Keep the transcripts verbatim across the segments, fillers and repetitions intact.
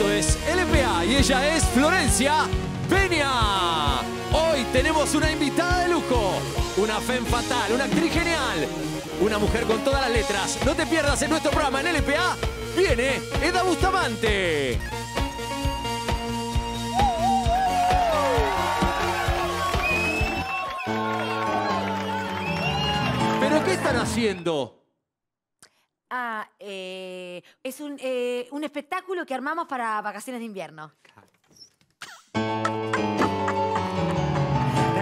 Esto es L P A y ella es Florencia Peña. Hoy tenemos una invitada de lujo, una fan fatal, una actriz genial, una mujer con todas las letras. No te pierdas en nuestro programa en L P A. Viene Edda Bustamante. ¿Pero qué están haciendo? Ah, eh, es un, eh, un espectáculo que armamos para vacaciones de invierno.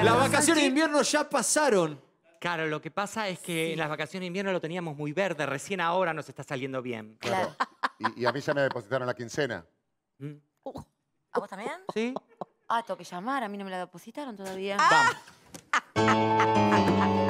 Las vacaciones de invierno ya pasaron. Claro, lo que pasa es que sí. en las vacaciones de invierno lo teníamos muy verde. Recién ahora nos está saliendo bien. Claro. y, y a mí ya me depositaron la quincena. ¿Mm? Uh, ¿A vos también? Sí. Ah, tengo que llamar. A mí no me la depositaron todavía. ¡Ah! Vamos.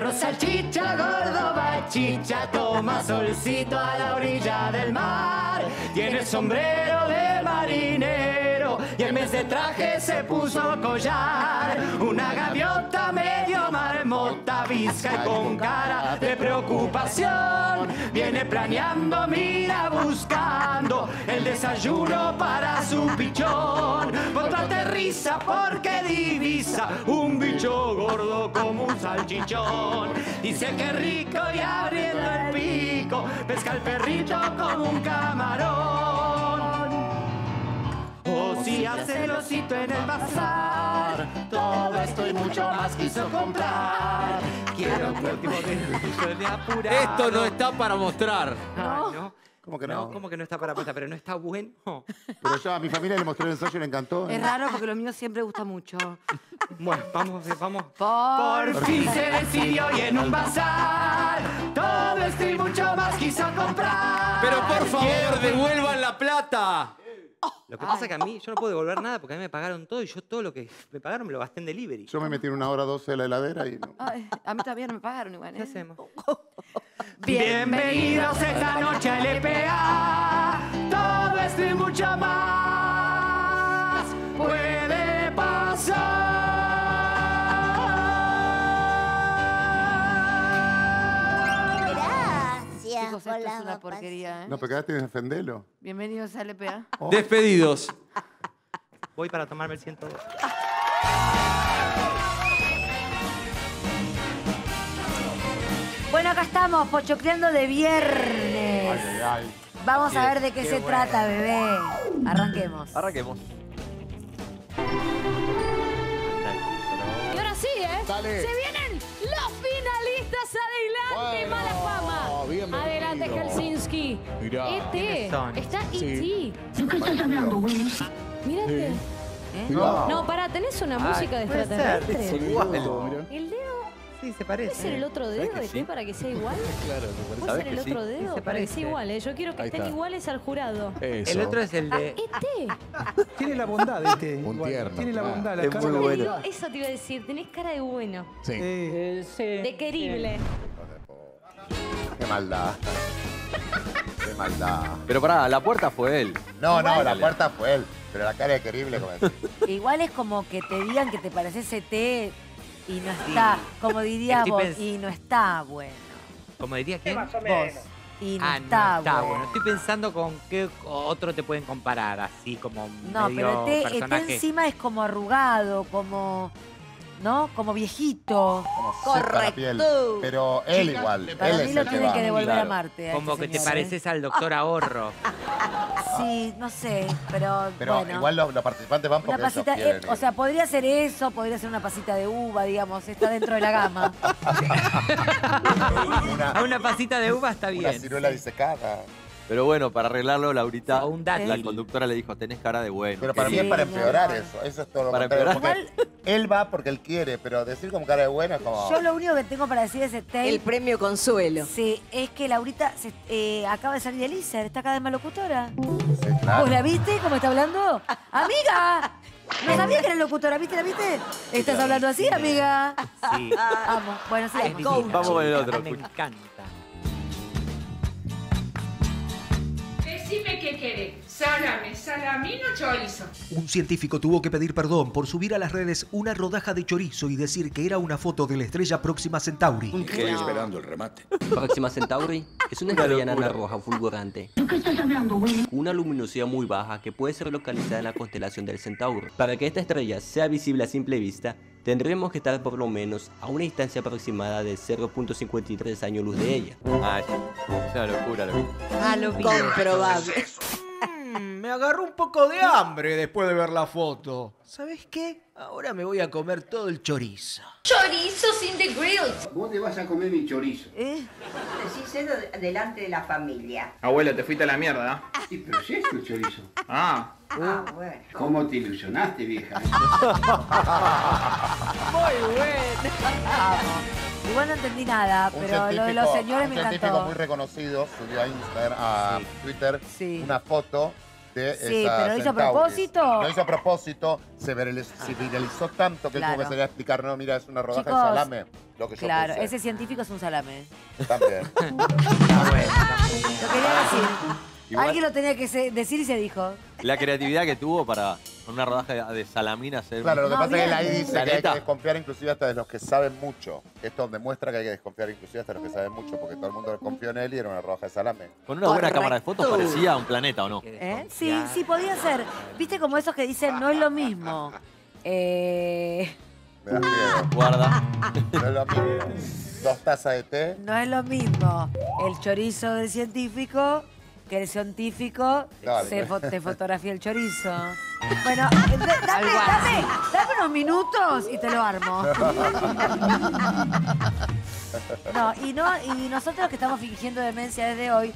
Rosa chicha, gordo bachicha, toma solcito a la orilla del mar. Tiene sombrero de marinero y en vez de traje se puso collar. Una gaviota medio marmota, bizca y con cara de preocupación. Viene planeando, mira buscando el desayuno para su pichón. Otra aterriza porque divisa un bicho gordo como un salchichón. Dice que rico y abriendo el pico pesca el perrito como un camarón. O si hace el osito en el bazar, todo esto y mucho más quiso comprar. Quiero que el tipo de apurado. Esto no está para mostrar. Ah, ¿no? ¿Cómo que no? No, como que no está para mostrar, pero no está bueno. Pero yo a mi familia le mostré el ensayo y le encantó. Es raro porque lo mío siempre gusta mucho. Bueno, vamos, vamos. Por, Por fin se decidió y en un bazar todo esto y mucho más quiso comprar. Pero por favor, devuelvan la plata. Lo que pasa es que a mí, yo no puedo devolver nada porque a mí me pagaron todo y yo todo lo que me pagaron me lo gasté en delivery. Yo me metí en una hora doce de la heladera y no. Ay, a mí todavía no me pagaron igual, ¿eh? ¿Qué hacemos? Bienvenidos esta noche a L P A. Todo esto y mucho más puede pasar. Chicos, esto es una porquería, ¿eh? No, pero quedaste en defenderlo. Bienvenidos a L P A. Oh. Despedidos. Voy para tomarme el ciento dos. Bueno, acá estamos, pochocleando de viernes. Ay, ay. Vamos qué, a ver de qué, qué se bueno. trata, bebé. Arranquemos. Arranquemos. Y ahora sí, ¿eh? Dale. Se vienen los finalistas adelante, bueno. Mala fama. Bienvenido. Adelante, Helsinki. Mirá. E T. Está E T. Sí. ¿Qué estás hablando, güey? Mírate. ¿Eh? No. no, pará, tenés una música Ay, de extraterrestre. Es igual. El dedo. Sí, se parece. ¿Puede ser el otro dedo de sí? T para que sea igual? Claro, no puede ser el otro sí? dedo se para que sea igual. ¿eh? Yo quiero que estén iguales al jurado. Eso. El otro es el de. Ah, E T. Tiene la bondad, E T. Un tierno. Tiene la bondad, ah, la cara. Bueno. Digo, eso te iba a decir, tenés cara de bueno. Sí. Eh, sí de querible. Sí. Qué maldad. Qué maldad. Pero pará, la puerta fue él. No, Igual, no, la puerta fue él. Pero la cara es querible. Como Igual es como que te digan que te pareces E T y no está. Sí. Como dirías vos, es... y no está bueno. Como dirías que vos. Y no, ah, está, no está bueno. bueno. Estoy pensando con qué otro te pueden comparar, así como No, medio pero E T encima es como arrugado, como... ¿No? Como viejito. Como correcto. La piel. Pero él igual. Para él mí es lo tienen que devolver claro. a Marte. A Como este que señor, te pareces ¿eh? al doctor Ahorro. Sí, no sé, pero Pero bueno. igual los, los participantes van porque pasita, ellos quieren, eh, O sea, podría ser eso, podría ser una pasita de uva, digamos. Está dentro de la gama. una, una pasita de uva está bien. Una ciruela disecada. Pero bueno, para arreglarlo, Laurita, o un dátil. La conductora le dijo, tenés cara de bueno. Pero para sí, mí es para empeorar no. eso. Eso es todo lo contrario. Él va porque él quiere, pero decir como cara de bueno es como... Yo lo único que tengo para decir es este... El premio Consuelo. Sí, es que Laurita se, eh, acaba de salir de Elisa, está acá de malocutora. Sí, claro. ¿Vos la viste cómo está hablando? ¡Amiga! No sabía que era locutora, ¿viste? ¿La viste? ¿Estás hablando así, amiga? Sí. Vamos, bueno, sí. Ay, vamos. vamos con el otro. Ay, me encanta. Dime que quiere? Salame, salamín o chorizo. Un científico tuvo que pedir perdón por subir a las redes una rodaja de chorizo y decir que era una foto de la estrella Próxima Centauri. Estoy no. esperando el remate. Próxima Centauri es una estrella enana roja fulgurante. ¿De qué estás hablando, güey? Una luminosidad muy baja que puede ser localizada en la constelación del Centauro. Para que esta estrella sea visible a simple vista, tendremos que estar por lo menos a una distancia aproximada de cero punto cincuenta y tres años luz de ella. Ah, es una locura, lo Ah, lo comprobable. Mm, me agarró un poco de hambre después de ver la foto. ¿Sabes qué? Ahora me voy a comer todo el chorizo. ¡Chorizos in the grill! ¿Vos te vas a comer mi chorizo? ¿Eh? Decís eso delante de la familia. Abuelo, te fuiste a la mierda, ¿eh? Sí, pero si es tu chorizo. Ah. Ah, bueno. ¿Cómo te ilusionaste, vieja? Muy bueno. Igual no entendí nada, pero lo de los señores me encantó. Un científico muy reconocido subió a Instagram, a Twitter, una foto de esa Centauri. Sí, pero lo hizo a propósito. Lo hizo a propósito, se viralizó tanto que él tuvo que salir a explicar, no, mira, es una rodaja de salame. Lo que yo claro, pensé. Ese científico es un salame. También. Lo quería decir. Igual, alguien lo tenía que decir y se dijo. La creatividad que tuvo para una rodaja de salamín hacer... Claro, lo que no, pasa bien. Es que él ahí dice que hay que desconfiar inclusive hasta de los que saben mucho. Esto demuestra que hay que desconfiar inclusive hasta de los que saben mucho, porque todo el mundo confió en él y era una rodaja de salame. Con una Correcto. buena cámara de fotos parecía un planeta, ¿o no? ¿Eh? Sí, sí, podía ser. Viste como esos que dicen, no es lo mismo. Eh... Me das miedo. Guarda. No es lo mismo. Dos tazas de té. No es lo mismo el chorizo del científico... que el científico Dale. se fo te fotografía el chorizo. Bueno, dame, dame, dame unos minutos y te lo armo. No, y, no, y nosotros que estamos fingiendo demencia desde hoy,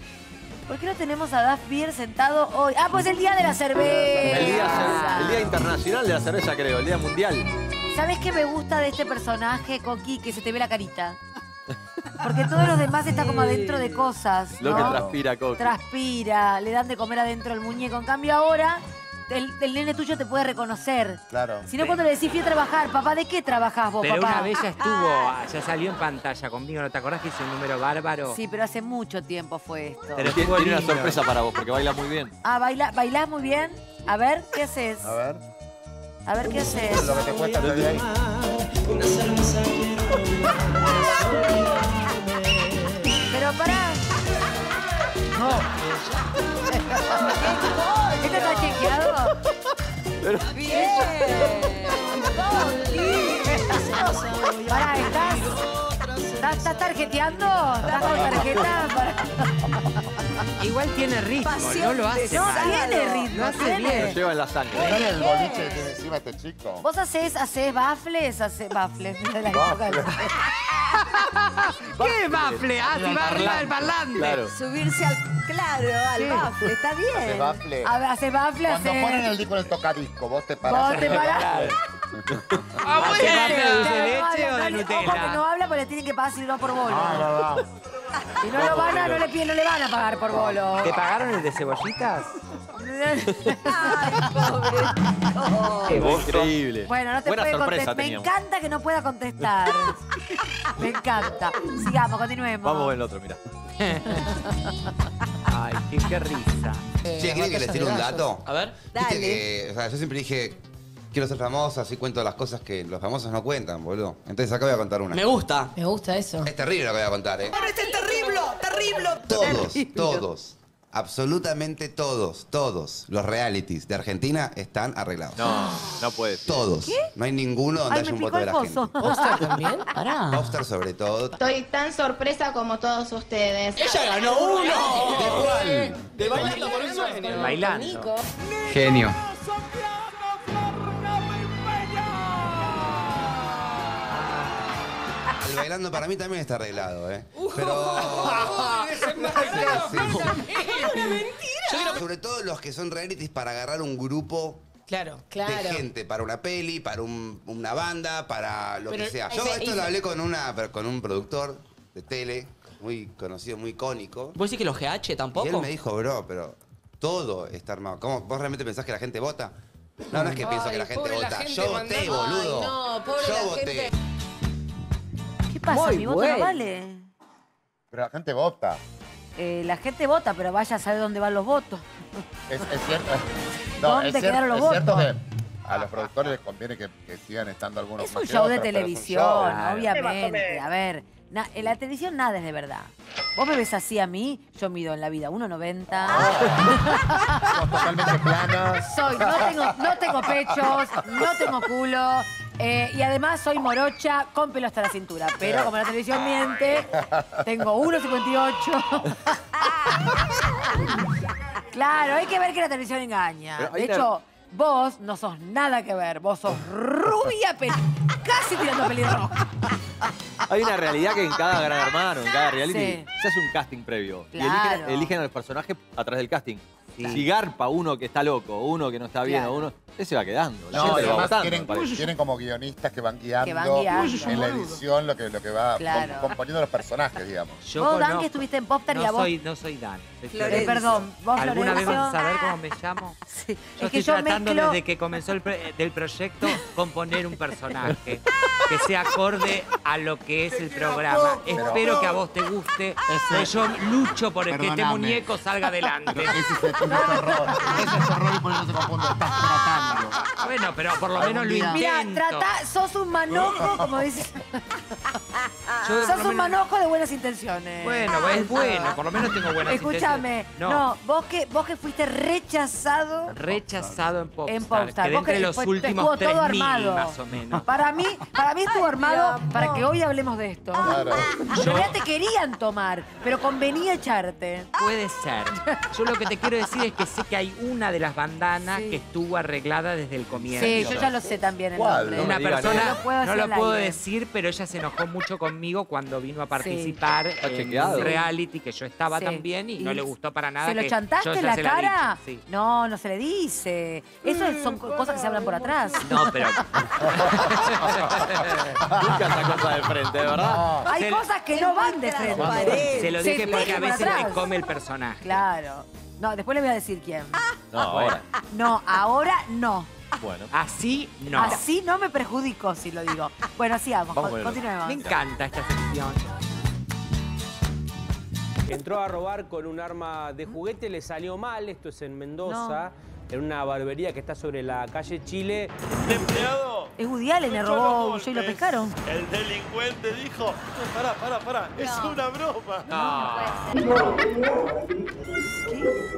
¿por qué no tenemos a Duff Beer sentado hoy? Ah, pues el día de la cerveza. El día, el día internacional de la cerveza, creo, el día mundial. ¿Sabes qué me gusta de este personaje, Coqui? Que se te ve la carita. Porque todos los demás está como adentro de cosas, ¿no? Lo que transpira, Coco. Transpira, le dan de comer adentro al muñeco. En cambio ahora, el, el nene tuyo te puede reconocer. Claro. Si no, sí. cuando le decís, fui a trabajar, papá, ¿de qué trabajás vos, pero papá? Pero una vez ya estuvo, ya salió en pantalla conmigo, ¿no te acordás que hizo un número bárbaro? Sí, pero hace mucho tiempo fue esto. Pero tiene una sorpresa para vos, porque baila muy bien. Ah, baila, bailás muy bien. A ver, ¿qué haces? A ver. A ver, ¿qué haces? Lo que te cuesta, lo de ahí. Pero pará. No. ¿Este está chequeado? Pero... Bien. Pará, ¿estás? ¿Estás, estás tarjeteando? ¿Estás con tarjeta? Para... Igual tiene ritmo, Pasión no lo hace. No tiene ritmo. Lo hace bien. Lo lleva en la sangre. ¿No es el boliche que tiene encima este chico? ¿Vos hacés, hacés bafles? Hacés bafles. De la época. ¿Qué bafle? Ah, si va arriba del parlante. Claro. Subirse al... Claro, al sí. bafle. Está bien. Hace bafle. A, hace bafle, Cuando hace... ponen el disco en el tocadisco, vos te parás. Vos te parás. ¿Hace bafle de dulce leche o de Nutella? No habla porque le tienen que pagar si no por bolo. Ah, no, no. Si no lo van a, no le piden, no le van a pagar por bolo. ¿Te pagaron el de cebollitas? Ay, pobre. Oh, increíble. Bueno, no te puede contestar. Me encanta que no pueda contestar. Me encanta. Sigamos, continuemos. Vamos a ver el otro, mirá. Ay, qué, qué risa. Eh, che, ¿quieren que les tire un dato? A ver. Dale. Que, o sea, yo siempre dije, quiero ser famosa, así cuento las cosas que los famosos no cuentan, boludo. Entonces acá voy a contar una. Me gusta. Me gusta eso. Es terrible lo que voy a contar, ¿eh? ¡Pero este es terrible! ¡Terrible! Todos, terrible. todos. Absolutamente todos, todos los realities de Argentina están arreglados. No, no puede ser. Todos. ¿Qué? No hay ninguno donde haya un voto de la gente. ¿Popstar también? Pará. Popstar sobre todo. Estoy tan sorpresa como todos ustedes. ¡Ella ganó uno! ¿De cuál? De Bailando por un Sueño. Bailando. Genio. El Bailando para mí también está arreglado, ¿eh? Pero... Sí, sí. Una mentira. Sobre todo los que son realities para agarrar un grupo claro, claro. de gente, para una peli, para un, una banda, para lo Pero, que sea. Yo esto lo hablé con, una, con un productor de tele, muy conocido, muy icónico. ¿Vos decís que los G H tampoco? Y él me dijo, bro, pero todo está armado. ¿Cómo, ¿Vos realmente pensás que la gente vota? No, no es que Ay, pienso que la gente vota. La gente Yo mandó... voté, boludo. Ay, no, pobre Yo la voté. Gente... ¿Qué pasa? Muy Mi voto bueno. no vale. Pero la gente vota. eh, la gente vota, pero vaya a saber dónde van los votos. Es, es cierto. No, ¿Dónde es quedaron los es votos? Cierto que a los productores les conviene que, que sigan estando algunos. Es un show de televisión, obviamente. A ver, na, en la televisión nada es de verdad. Vos me ves así a mí, yo mido en la vida uno noventa. Oh. Totalmente plana. Soy, no tengo, no tengo pechos, no tengo culo. Eh, y además soy morocha con pelo hasta la cintura. Pero como la televisión miente, tengo uno cincuenta y ocho. Claro, hay que ver que la televisión engaña. De hecho, vos no sos nada que ver. Vos sos rubia, pero casi tirando pelirrojo. Hay una realidad que en cada Gran Hermano, en cada reality, sí. se hace un casting previo. Claro. Y eligen, eligen a los personajes a través del casting. Sí. Si garpa uno que está loco, uno que no está bien, claro. uno... Ese va quedando. La no, gente además va botando, tienen, tienen como guionistas que van guiando, que van guiando en la edición lo que, lo que va claro. com, componiendo los personajes, digamos. Yo vos, Dan, que estuviste en Popstar no y a vos... Soy, no soy Dan. Soy Perdón, vos, ¿Alguna Florencio? vez vas a saber cómo me llamo? Sí. Yo es estoy que yo tratando mezclo... desde que comenzó el pre del proyecto componer un personaje que sea acorde a lo que es el programa. Pero, Espero que a vos te guste. Pero yo lucho por el perdoname. que este muñeco salga adelante. Pero ese es el terror. Ese es el terror y por eso se confunde. Estás tratando. Bueno, pero por lo menos lo intento. Mira, trata, sos un manojo, como dices. Yo, sos un manojo de buenas intenciones. Bueno, es bueno, por lo menos tengo buenas Escuchame, intenciones. Escúchame, no, no vos, que, vos que fuiste rechazado. Rechazado en Popstar. En Popstar. Que entre los últimos tres mil, más o menos. Para mí, para mí estuvo armado Ay, para que hoy hablemos de esto. Claro. Yo, en realidad te querían tomar, pero convenía echarte. Puede ser. Yo lo que te quiero decir es que sé que hay una de las bandanas sí. que estuvo arreglada desde el comienzo. Sí, yo ya lo sé también. El no Una persona, no, no lo puedo decir, pero ella se enojó mucho conmigo cuando vino a participar sí. en chequeado. reality, que yo estaba sí. también y, y no le gustó para nada. ¿Se lo que chantaste en la cara? La sí. No, no se le dice. Eso mm, son bueno, cosas que se hablan por atrás. No, pero... Nunca esa cosa de frente, ¿verdad? No. Hay se cosas que no van de frente. frente. Se lo dije se porque a veces le come el personaje. Claro. No, después le voy a decir quién. No, ahora. No, ahora no. Bueno. Así no. Así no me perjudico si lo digo. Bueno, sigamos. Vamos, con, continuemos. Me encanta esta sección. Entró a robar con un arma de juguete, le salió mal. Esto es en Mendoza, no. en una barbería que está sobre la calle Chile. El empleado. Es Woody Allen, le robó y lo pescaron. El delincuente dijo, no, pará, pará, pará, no. es una broma. No, no puede ser.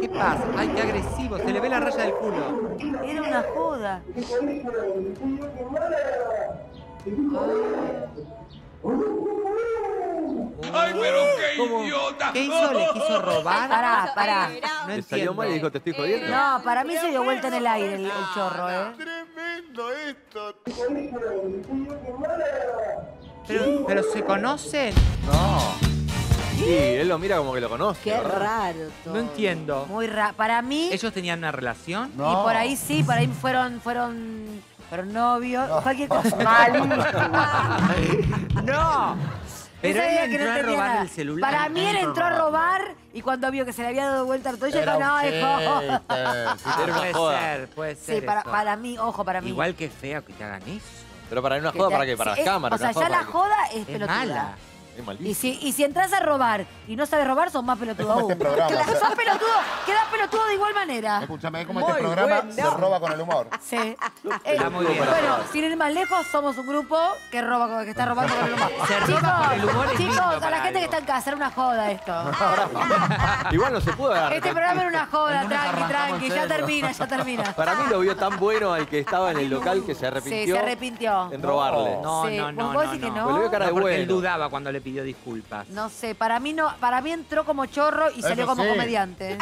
¿Qué pasa? Ay, qué agresivo, se le ve la raya del culo. Era una joda. Ay, pero qué ¿Cómo? idiota. ¿Qué hizo? ¿Le quiso robar? Pará, pará. No entiendo. Salió mal y dijo, te estoy jodiendo. No, para mí se dio vuelta en el aire el, el chorro, ¿eh? Tremendo esto. Pero, ¿pero se conocen? No. Sí, él lo mira como que lo conoce. Qué ¿verdad? raro todo. No entiendo. Muy raro. Para mí... ¿Ellos tenían una relación? No. Y por ahí sí, por ahí fueron... fueron, fueron novios. No. Cualquier cosa. ¡No! Pero él entró no a robar nada. el celular. Para mí él entró a robar y cuando vio que se le había dado vuelta al toyo, dijo, no, es joda. Puede ser, puede ser. Sí, para, para mí, ojo, para mí. Igual que feo que te hagan eso. Pero para mí una joda, que ¿para qué? Para sí, las es, cámaras. O sea, ya la joda es pelotuda. Mala. Y si, y si entras a robar y no sabes robar, sos más pelotudo aún. Este claro, sos pelotudo, quedás pelotudo de igual manera. Escúchame, como este programa bueno. se roba con el humor. Sí. Eh, muy bien. Bueno, sin ir más lejos, somos un grupo que roba, que está robando con el humor. Se roba con el humor. Chicos, chicos a la gente algo. que está en casa, era una joda esto. Igual no se pudo dar. Este programa era una joda, tranqui, tranqui. Ya termina, ya termina. Para mí lo vio tan bueno al que estaba en el local que se arrepintió. Sí, se arrepintió. En robarle. No, sí. no, no. Vos no, no. Que no. Pues le veo cara de bueno. Él dudaba cuando le pidió disculpas. No sé, para mí no, para mí entró como chorro y salió Eso como sí. comediante.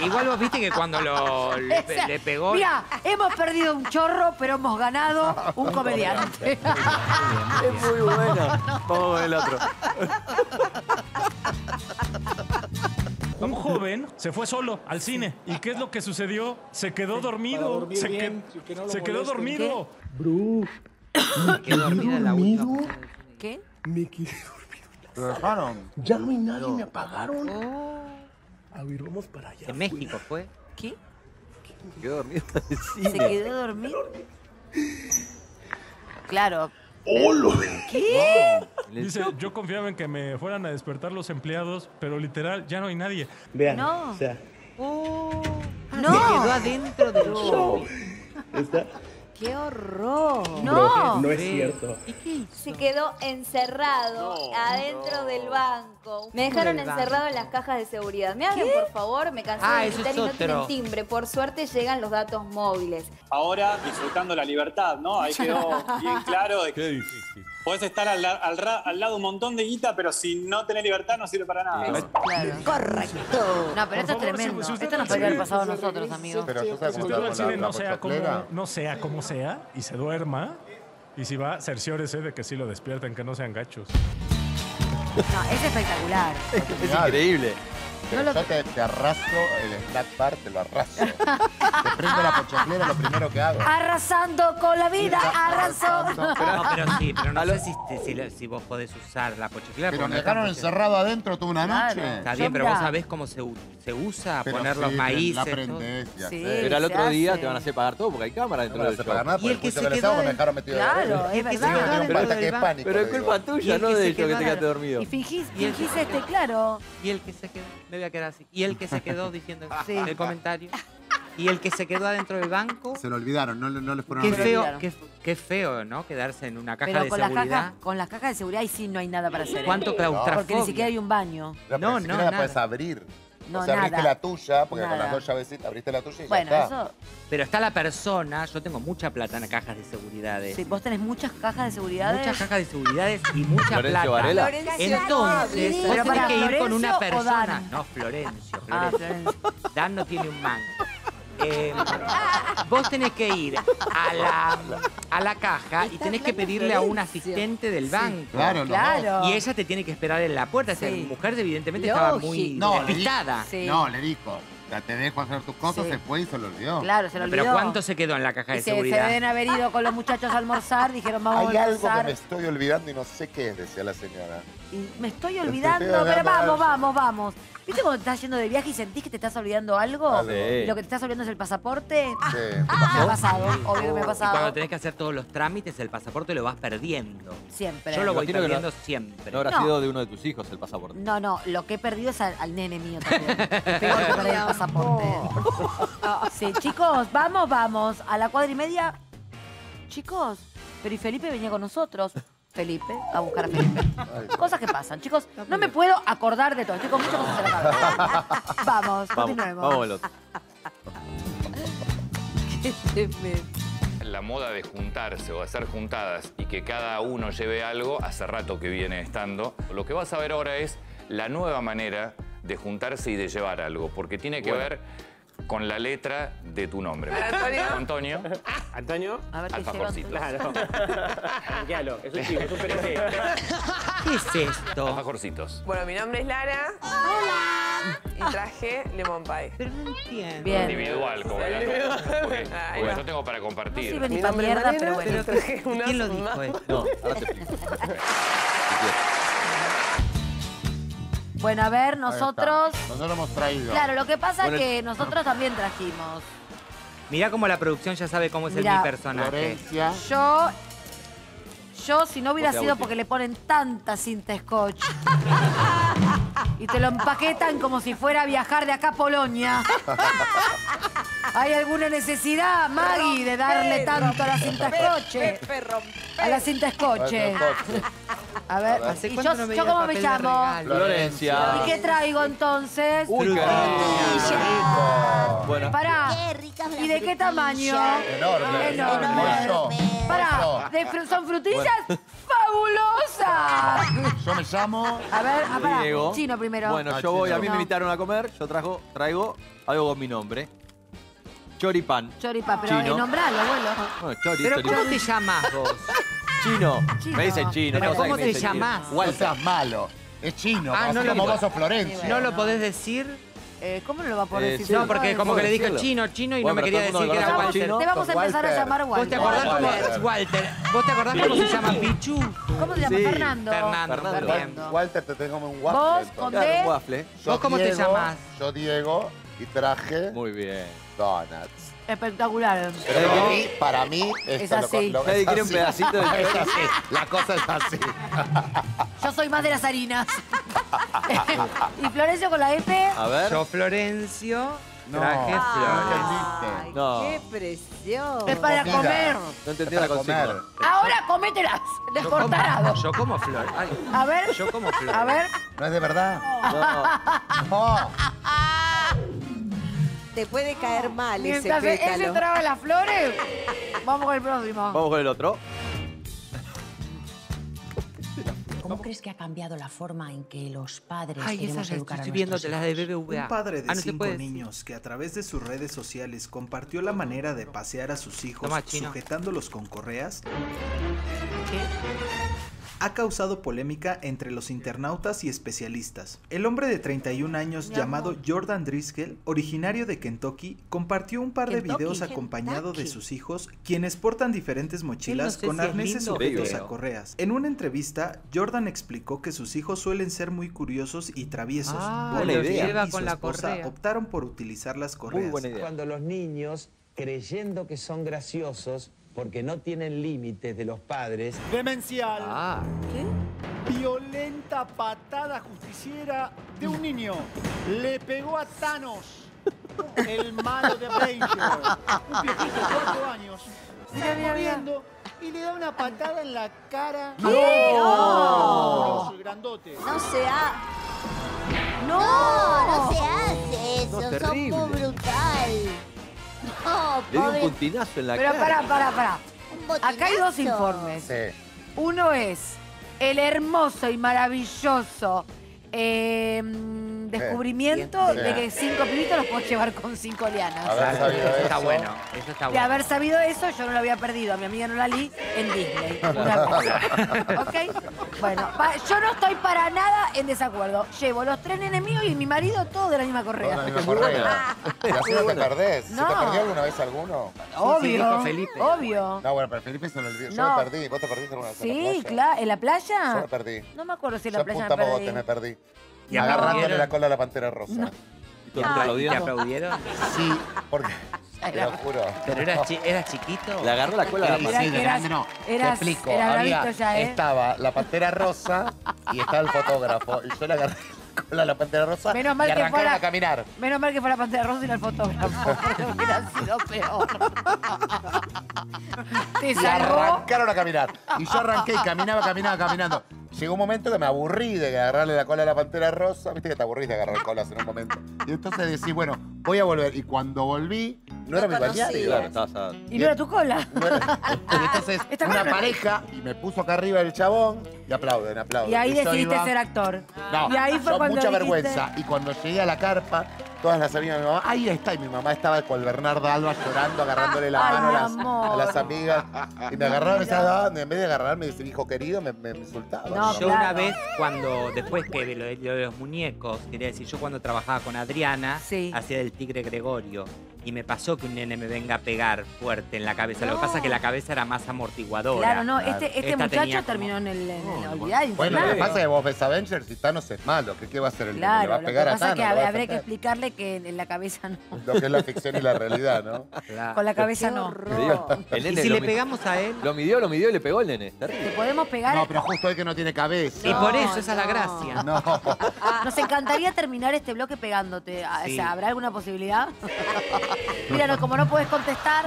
Igual vos viste que cuando lo, le, Esa, le pegó... Mira, hemos perdido un chorro, pero hemos ganado un comediante. Es muy bueno. Vamos con el otro. Un joven se fue solo al cine. ¿Y qué es lo que sucedió? Se quedó dormido. Se, bien, que, que no se quedó dormido. Bru. Se quedó dormida en la última. ¿Qué? Me quedé dormido en la sala. ¿Lo dejaron? Ya no hay nadie, no. me apagaron. Oh. A ver, vamos para allá. ¿En México fue? ¿Qué? Se quedó dormido en el cine. Se quedó dormido. Claro. ¡Holo! ¿Qué? Dice, yo confiaba en que me fueran a despertar los empleados, pero literal, ya no hay nadie. Vean, no. O sea... Oh, ¡no! Se quedó adentro del show. ¿Está? ¡Qué horror! ¡No! No es cierto. Se quedó encerrado no, adentro no. del banco. Me dejaron encerrado en las cajas de seguridad. Me abren, por favor, me cansé ah, de gritar y no tienen timbre. Por suerte llegan los datos móviles. Ahora disfrutando la libertad, ¿no? Ahí quedó bien claro. De que qué difícil. Podés estar al, al, al lado un montón de guita, pero si no tenés libertad no sirve para nada. ¿No? Claro. Correcto. No, pero esto es tremendo. Si, si esto nos podría haber pasado a nosotros, amigos. Pero si usted va al cine, no sea como, no sea como sea, y se duerma, y si va, cerciórese de que sí lo despierten, que no sean gachos. No, es espectacular. Es, es increíble. Pero no lo... Yo te, te arraso el Slack Bar, te lo arraso. Te prendo la pochoclera, lo primero que hago. Arrasando con la vida, arrasó. No, pero sí, pero no lo hiciste si, lo, si vos podés usar la pochoclera. Pero me dejaron encerrado adentro toda una noche. Claro. Está bien, pero vos sabés cómo se, se usa, pero poner sí, los maíces. La aprendés, ya sí, sé. Pero al otro día te van a hacer pagar todo porque hay cámara dentro del show. No van a hacer pagar nada porque el que se quedó les hago, del... me dejaron metido claro, de Claro, es verdad. Pero es culpa tuya, no del hecho que te quedaste dormido. Y fingís este, claro. Y el que se quedó... Me voy a quedar así. Y el que se quedó diciendo sí. el comentario. Y el que se quedó adentro del banco. Se lo olvidaron, no, no les fueron a ver. Qué, qué feo, ¿no? Quedarse en una caja Pero de con seguridad. Las cajas, con las cajas de seguridad ahí sí no hay nada para hacer. ¿Cuánto claustrofobia? Porque ni siquiera hay un baño. No, no, no. Nada. La puedes abrir. No, o sea, nada. Abriste la tuya, porque nada. con las dos llavecitas abriste la tuya y bueno, ya está. Eso... Pero está la persona, yo tengo mucha plata en cajas de seguridades. Sí, vos tenés muchas cajas de seguridades. Muchas cajas de seguridades y mucha Florencio plata. Varela. Florencio Entonces, sí. vos Pero tenés que ir Florencio con una persona. No, Florencio, Florencio. Ah, Dan no tiene un mango. Eh, vos tenés que ir a la, a la caja y tenés que pedirle a un asistente del banco. Sí, claro, claro. Y ella te tiene que esperar en la puerta. Sí. O sea, la mujer evidentemente Logi. estaba muy no, despistada. Le, sí. No, le dijo, ya te dejo hacer tus cosas, sí. se fue y se lo olvidó. Claro, se lo olvidó. Pero ¿cuánto se quedó en la caja de se, seguridad? Se deben haber ido con los muchachos a almorzar, dijeron vamos Hay a almorzar. Hay algo que me estoy olvidando y no sé qué es, decía la señora. Y me estoy olvidando, estoy pero vamos, vamos, vamos. ¿Viste cuando estás yendo de viaje y sentís que te estás olvidando algo? Vale. Lo que te estás olvidando es el pasaporte. Sí. Ah, me ha pasado, obvio que me ha pasado. Y cuando tenés que hacer todos los trámites, el pasaporte lo vas perdiendo. Siempre. Yo lo voy Imagino perdiendo que no, siempre. No habrá no. sido de uno de tus hijos el pasaporte. No, no, lo que he perdido es al, al nene mío también. Tengo que perder el pasaporte. No. Sí, chicos, vamos, vamos. A la cuadra y media. Chicos, pero y Felipe venía con nosotros. Felipe, a buscar a Felipe. Cosas que pasan, chicos. No me puedo acordar de todo. Estoy con muchas cosas en la cabeza. Vamos, continuemos. Vámonos. La moda de juntarse o de hacer juntadas y que cada uno lleve algo, hace rato que viene estando. Lo que vas a ver ahora es la nueva manera de juntarse y de llevar algo, porque tiene que bueno. ver con la letra de tu nombre. ¿Antonio? Antonio. Antonio. A ver, alfajorcitos. Claro. Tranquilo, es un chico, es un P R C. ¿Qué es esto? Alfajorcitos. Bueno, mi nombre es Lara. ¡Hola! Y traje lemon pie. Pero no entiendo. Bien. Individual, como la Porque, porque yo tengo para compartir. No sirve ni para mierda, pero bueno. Pero traje una ¿Quién lo dijo esto? No, ahora te explico. Bueno, a ver, nosotros... Nosotros hemos traído. Claro, lo que pasa bueno, es que nosotros también trajimos. Mirá cómo la producción ya sabe cómo es Mirá, el mi personaje. Florencia. Yo, yo, si no hubiera o sea, sido porque le ponen tanta cinta scotch y te lo empaquetan como si fuera a viajar de acá a Polonia. ¿Hay alguna necesidad, Maggie, de darle tanto a la cinta scotch? A la cinta scotch. A ver, a ver. ¿Y yo, no yo cómo me llamo? Florencia. ¿Y qué traigo entonces? ¡Uy, qué rico! Bueno. Pará. Qué rica ¿Y de qué tamaño? Enorme. Enorme. Enorme. Pará. ¿De fr ¿Son frutillas? Bueno. ¡Fabulosas! Yo me llamo... A ver, ah, pará. Diego. Chino primero. Bueno, ah, yo voy. Chino. A mí me invitaron a comer. Yo trajo, traigo algo con mi nombre. Choripán. Choripán. Pero eh, nombralo, abuelo. No, chori, ¿Pero choripán. cómo te llamas vos? Chino. chino. Me dicen chino. Pero no ¿Cómo te llamás? Walter. No seas malo. Es chino. Ah, no lo como vos sos Florencia. No lo podés decir. Eh, ¿Cómo no lo va a poder eh, decir? No, porque como que le dije chino, chino y bueno, no me quería decir que era Walter. Te vamos a empezar a llamar Walter. ¿Vos te acordás cómo es Walter? ¿Vos te acordás cómo se llama Pichu? ¿Cómo se llama sí. Fernando? Fernando. Fernando. Fernando. Walter te tengo un waffle. ¿Vos con D? Claro, un waffle. ¿Vos cómo te llamás? Yo Diego y traje... Muy bien. Donuts. Espectacular. Pero para mí, para mí es esto así. Lo, lo, es así. Un pedacito de... es así. La cosa es así. Yo soy más de las harinas. ¿Y Florencio con la F? A ver. Yo Florencio no. traje flores. Ay, no. ¡Qué presión! Es para Mira, comer. No entendí la comer. Ahora comételas. Descortadas. Yo, yo como flor. Ay. A ver. Yo como flor. A ver. No es de verdad. No. No. Te puede caer mal ese pétalo. Mientras ese traga las flores, vamos con el próximo. Vamos con el otro. ¿Cómo crees que ha cambiado la forma en que los padres Ay, queremos esas, educar estoy a nuestros hijos? Las de B B V A. Un padre de ah, no cinco niños que a través de sus redes sociales compartió la manera de pasear a sus hijos Toma, sujetándolos con correas. ¿Qué? Ha causado polémica entre los internautas y especialistas. El hombre de treinta y un años Mi llamado amor. Jordan Driskell, originario de Kentucky, compartió un par de Kentucky, videos Kentucky. acompañado de sus hijos, quienes portan diferentes mochilas no sé con si arneses sujetos a correas. En una entrevista, Jordan explicó que sus hijos suelen ser muy curiosos y traviesos. Ah, por la idea. Lleva y con su la esposa correa. Optaron por utilizar las correas. Muy buena idea. Cuando los niños, creyendo que son graciosos, porque no tienen límites de los padres. Demencial. Ah. ¿Qué? Violenta patada justiciera de un niño. Le pegó a Thanos, el malo de Avengers. Un viejito de cuatro años. Mira, mira, corriendo y le da una patada en la cara. ¡No! ¡No! Grandote. No se ha... ¡No! No, no se hace eso. No, terrible. Sos brutal. No, le dio un puntinazo en la Pero cara. Pero pará, pará, pará. Acá hay dos informes. Sí. Uno es el hermoso y maravilloso eh, descubrimiento sí. Sí. de que cinco pibitos los puedo llevar con cinco lianas. Haber sabido eso. Está bueno. Eso está bueno. De haber sabido eso, yo no lo había perdido. A mi amiga no la li en Disney. Una cosa. ¿Ok? Bueno, yo no estoy para nada en desacuerdo. Llevo los tres nenes míos y mi marido todos de la misma correa. Todos de la misma correa. Y así no te perdés. No. ¿Se te perdió alguna vez alguno? Obvio. Sí, sí, obvio. No, bueno, pero Felipe se lo olvidó. Yo no. me perdí. ¿Vos te perdiste alguna vez sí, en la playa? Sí, claro. ¿En la playa? Yo me perdí. No me acuerdo si en la playa me perdí. Yo me perdí. Y no, agarrándole la cola a la Pantera Rosa. No. ¿Y te aplaudieron? ¿Te aplaudieron? Sí, porque... Te lo juro. ¿Pero eras chi era chiquito? Le agarró la cola a la Pantera Rosa. Eras, no, eras, te explico. Eras Había, ya, ¿eh? Estaba la Pantera Rosa y estaba el fotógrafo. Y yo le agarré la cola a la Pantera Rosa menos mal y arrancaron que fuera, a caminar. Menos mal que fue la Pantera Rosa y no el fotógrafo. Porque hubiera sido peor. Te salvó. Y arrancaron a caminar. Y yo arranqué y caminaba, caminaba, caminando. Llegó un momento que me aburrí de agarrarle la cola a la Pantera Rosa. Viste que te aburrís de agarrar colas en un momento. Y entonces decí, bueno, voy a volver. Y cuando volví, no era mi bañada. Claro, y no era tu cola. No era... Y entonces, Esta una cara... pareja, y me puso acá arriba el chabón, y aplauden, aplauden. Y ahí y decidiste iba... ser actor. No, y ahí fue yo cuando mucha dijiste... vergüenza. Y cuando llegué a la carpa, todas las amigas de mi mamá, ahí está. Y mi mamá estaba con Bernarda Alba llorando, agarrándole la mano a las, a las amigas. Y me agarraron, me estaban, en vez de agarrarme y decir, hijo querido, me, me, me insultaba. No, yo claro. una vez, cuando después que de lo, lo de los muñecos, quería decir, yo cuando trabajaba con Adriana, sí. hacía del tigre Gregorio. Y me pasó que un nene me venga a pegar fuerte en la cabeza. No. Lo que pasa es que la cabeza era más amortiguadora. Claro, no, este, este muchacho como... terminó en el, en oh, el olvidar. Bueno, lo que pasa es que vos ves Avengers y Thanos es malo. ¿Qué, qué va a hacer el nene? Claro, le va a pegar a Thanos. Lo que pasa es que habrá que explicarle que en la cabeza no. Lo que es la ficción y la realidad, ¿no? Claro. Con la cabeza no. El nene, y si le pegamos a él... Lo midió, lo midió y le pegó el nene. ¿Le podemos pegar? No, pero justo él que no tiene cabeza. No, y por eso, no. esa es la gracia. No. Nos encantaría terminar este bloque pegándote. Sí. O sea, ¿habrá alguna posibilidad? Mira, como no puedes contestar,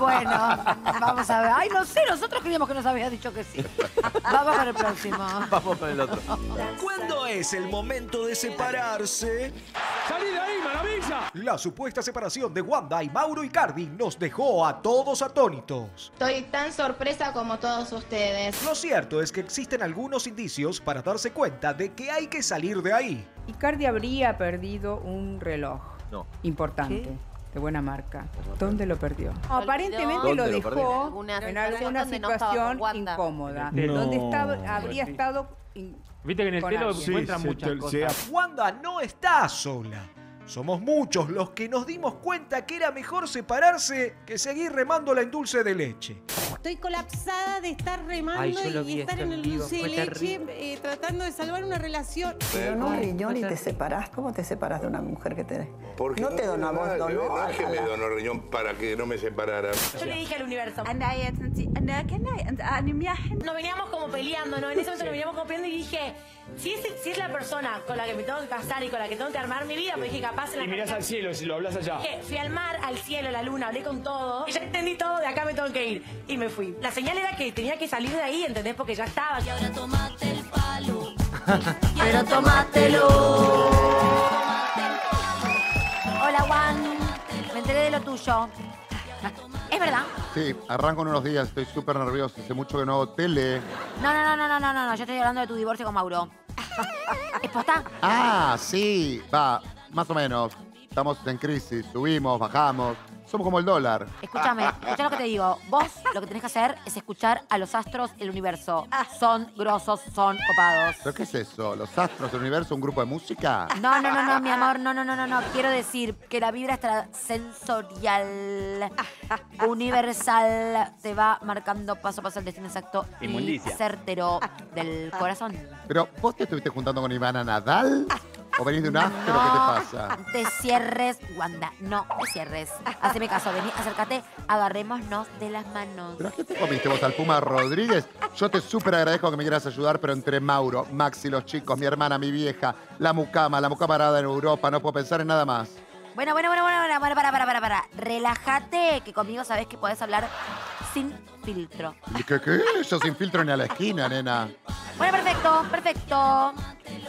bueno, vamos a ver. Ay, no sé, nosotros creíamos que nos habías dicho que sí. Vamos para el próximo. Vamos para el otro. ¿Cuándo es el momento de separarse? ¡Salí de ahí, maravilla! La supuesta separación de Wanda y Mauro Icardi nos dejó a todos atónitos. Estoy tan sorpresa como todos ustedes. Lo cierto es que existen algunos indicios para darse cuenta de que hay que salir de ahí. Icardi habría perdido un reloj. No. Importante. ¿Qué? De buena marca. ¿Dónde lo perdió? No, aparentemente lo dejó lo en alguna situación no incómoda. No. Donde estaba, habría estado... Viste que en el telo se encuentran sí, muchas se, cosas. Se, Wanda no está sola. Somos muchos los que nos dimos cuenta que era mejor separarse que seguir remándola en dulce de leche. Estoy colapsada de estar remando Ay, y estar en el dulce de leche eh, tratando de salvar una relación. Pero no un riñón y te separás. ¿Cómo te separás de una mujer que tenés? Porque no te donó a vos, donó a la... que me donó riñón para que no me separara. Yo le dije al universo. Nos veníamos como peleando, ¿no? En ese momento nos veníamos como peleando y dije... Si es, si es la persona con la que me tengo que casar y con la que tengo que armar mi vida, pues dije, capaz... En la y mirás al cielo, si lo hablas allá. Dije, fui al mar, al cielo, a la luna, hablé con todo. Y ya entendí todo, de acá me tengo que ir. Y me fui. La señal era que tenía que salir de ahí, ¿entendés? Porque ya estaba. Y ahora tomate el palo. Y ahora tomátelo. Hola, Juan. Me enteré de lo tuyo. ¿Es verdad? Sí, arranco en unos días, estoy súper nervioso, hace mucho que no hago tele. No, no, no, no, no, no, no, yo estoy hablando de tu divorcio con Mauro. ¿Es posta? Ah, sí, va, más o menos. Estamos en crisis, subimos, bajamos, somos como el dólar. Escúchame, escuchá lo que te digo. Vos lo que tenés que hacer es escuchar a los astros del universo. Son grosos, son copados. ¿Pero qué es eso? ¿Los astros del universo, un grupo de música? No, no, no, no, mi amor, no, no, no, no, no. Quiero decir que la vibra extrasensorial, universal, te va marcando paso a paso el destino exacto y certero del corazón. Pero vos te estuviste juntando con Ivana Nadal. ¿O venís de un astro? No, ¿qué te pasa? Te cierres, Wanda. No te cierres. Haceme caso, vení, acércate, agarrémonos de las manos. ¿Pero qué te comiste vos al Puma Rodríguez? Yo te súper agradezco que me quieras ayudar, pero entre Mauro, Maxi, los chicos, mi hermana, mi vieja, la mucama, la mucama parada en Europa, no puedo pensar en nada más. Bueno, bueno, bueno, bueno, bueno, para, para, para, para, para. Relájate, que conmigo sabés que podés hablar sin filtro. ¿Qué, qué? Yo sin filtro ni a la esquina, nena. Bueno, perfecto, perfecto.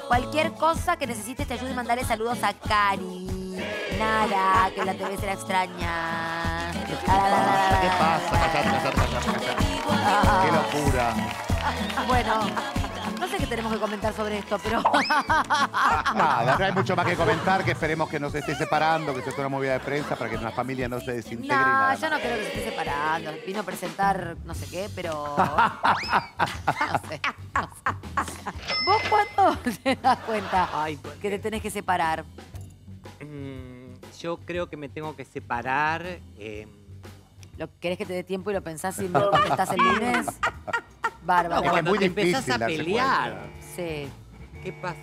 Cualquier cosa que necesites te ayude a mandarle saludos a Cari. Nada, que la T V será extraña. ¿Qué pasa? ¿Qué pasa? Callate, callate, callate. Qué locura. Bueno. No sé qué tenemos que comentar sobre esto, pero... Nada, no hay mucho más que comentar, que esperemos que no se esté separando, que esto es una movida de prensa para que la familia no se desintegre. No, nada yo no creo que se esté separando. Vino a presentar no sé qué, pero... No sé, no sé. ¿Vos cuándo te das cuenta Ay, porque... que te tenés que separar? Mm, yo creo que me tengo que separar... Eh... ¿Lo querés que te dé tiempo y lo pensás y no contestás el lunes? Bárbaro. No, cuando es muy te empezás a pelear. Sí. ¿Qué pasa?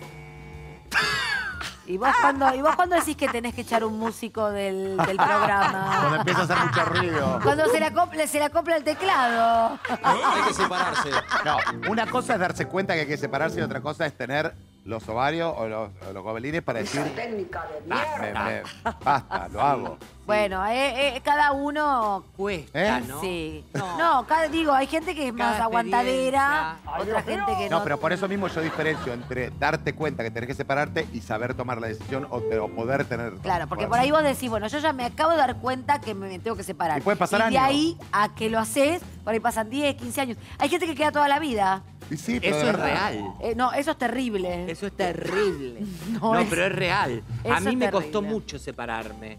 ¿Y vos, cuando, ¿Y vos cuando decís que tenés que echar un músico del, del programa? Cuando empieza a hacer mucho ruido. Cuando se le acopla, se le acopla el teclado. No, hay que separarse. No, una cosa es darse cuenta que hay que separarse y otra cosa es tener los ovarios o los, los gobelines para decir... Esa técnica de mierda. Me, me, basta, lo hago. Bueno, eh, eh, cada uno cuesta, ¿eh? ¿no? Sí. No, no cada, digo, hay gente que es cada más aguantadera, Ay, otra no, gente que no. No, pero por eso mismo yo diferencio entre darte cuenta que tenés que separarte y saber tomar la decisión o, te, o poder tener... Claro, porque por ahí vos decís, bueno, yo ya me acabo de dar cuenta que me tengo que separar. Y puede pasar años. Y de ahí a que lo haces, por ahí pasan diez, quince años. Hay gente que queda toda la vida. Y sí, pero eso es real. Eh, no, eso es terrible. Eso es terrible. No, no es... pero es real. Eso a mí me costó mucho separarme.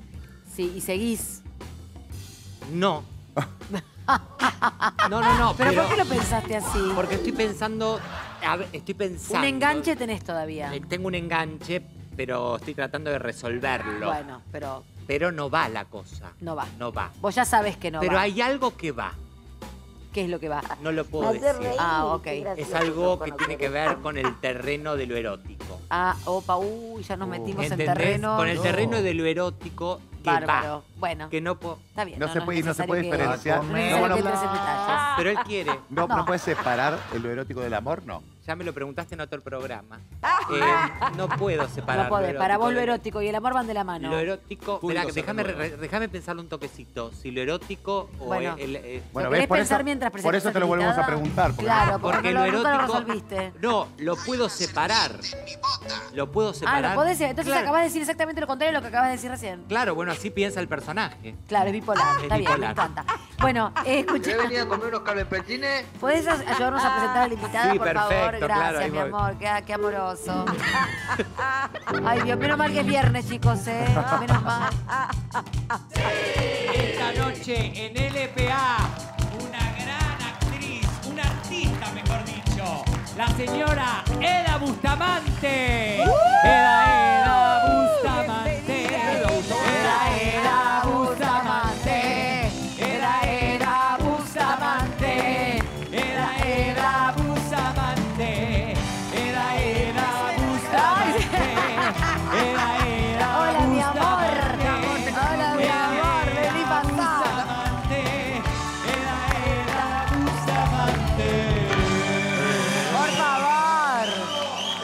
Sí, ¿y seguís? No. No, no, no. ¿Pero, pero por qué lo pensaste así? Porque estoy pensando... A ver, estoy pensando... ¿Un enganche tenés todavía? Tengo un enganche, pero estoy tratando de resolverlo. Bueno, pero... Pero no va la cosa. No va. No va. Vos ya sabés que no va. Pero hay algo que va. ¿Qué es lo que va? No lo puedo decir. Ah, ok. Es algo que tiene que ver con el terreno de lo erótico. Ah, opa, uy, ya nos metimos en terreno. Con el terreno de lo erótico... Bárbaro. Bueno. Que no puedo. Está bien. No, no, se, no, puede, no se puede diferenciar. Que, no, no, no, no, pero él quiere. No, no. no puedes separar el erótico del amor, no. Ya me lo preguntaste en otro programa. Eh, no puedo separar. No podés. Para vos lo erótico y el amor van de la mano. Lo erótico. Déjame pensarlo un toquecito. Si lo erótico o bueno, el. el, el bueno, ¿ves? Por eso, mientras por eso te lo volvemos a preguntar. Porque claro, porque, porque no lo, lo erótico. No, lo puedo separar. Lo puedo separar. Ah, lo podés. Entonces claro. acabas de decir exactamente lo contrario de lo que acabas de decir recién. Claro, bueno, así piensa el personaje. Claro, es bipolar. Ah, está es bipolar. bien, me encanta. Bueno, eh, escuché. Yo venía a comer unos calvepetines. ¿Podés ayudarnos a presentar a la invitada, sí, por perfecto. favor? Gracias, claro, mi amor, qué, qué amoroso. Ay, Dios, menos mal que es viernes, chicos, ¿eh? Menos mal. Esta noche en L P A, una gran actriz, una artista, mejor dicho, la señora Edda Bustamante. ¡Uh! Edda, Edda Bustamante. Edda, Edda Bustamante. Edda, Edda Bustamante.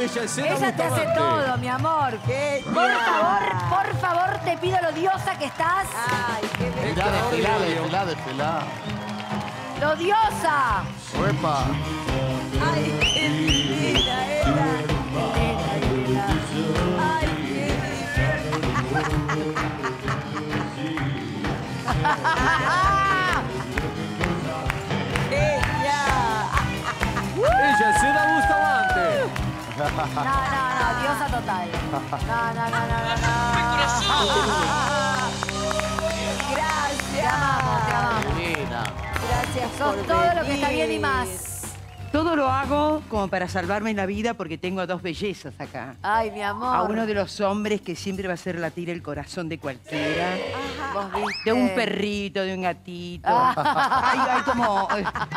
Ella es Edda Bustamante. Ella te hace todo, mi amor. Qué por tía. favor, por favor, te pido lo diosa que estás. Ay, qué bello. Desfilá, desfilá, desfilá. ¡Lo diosa! ¡Uepa! Ay, qué linda, Edda. Ay, qué linda. ¡Ella es Edda Bustamante! No, no, no, diosa total. No, no, no, no, no. Gracias. Te amamos, te amamos. Gracias. Sos todo lo que está bien y más. Todo lo hago como para salvarme la vida porque tengo a dos bellezas acá. Ay, mi amor. A uno de los hombres que siempre va a hacer latir el corazón de cualquiera. Ajá. ¿Vos viste? De un perrito, de un gatito. Ay, ay, como...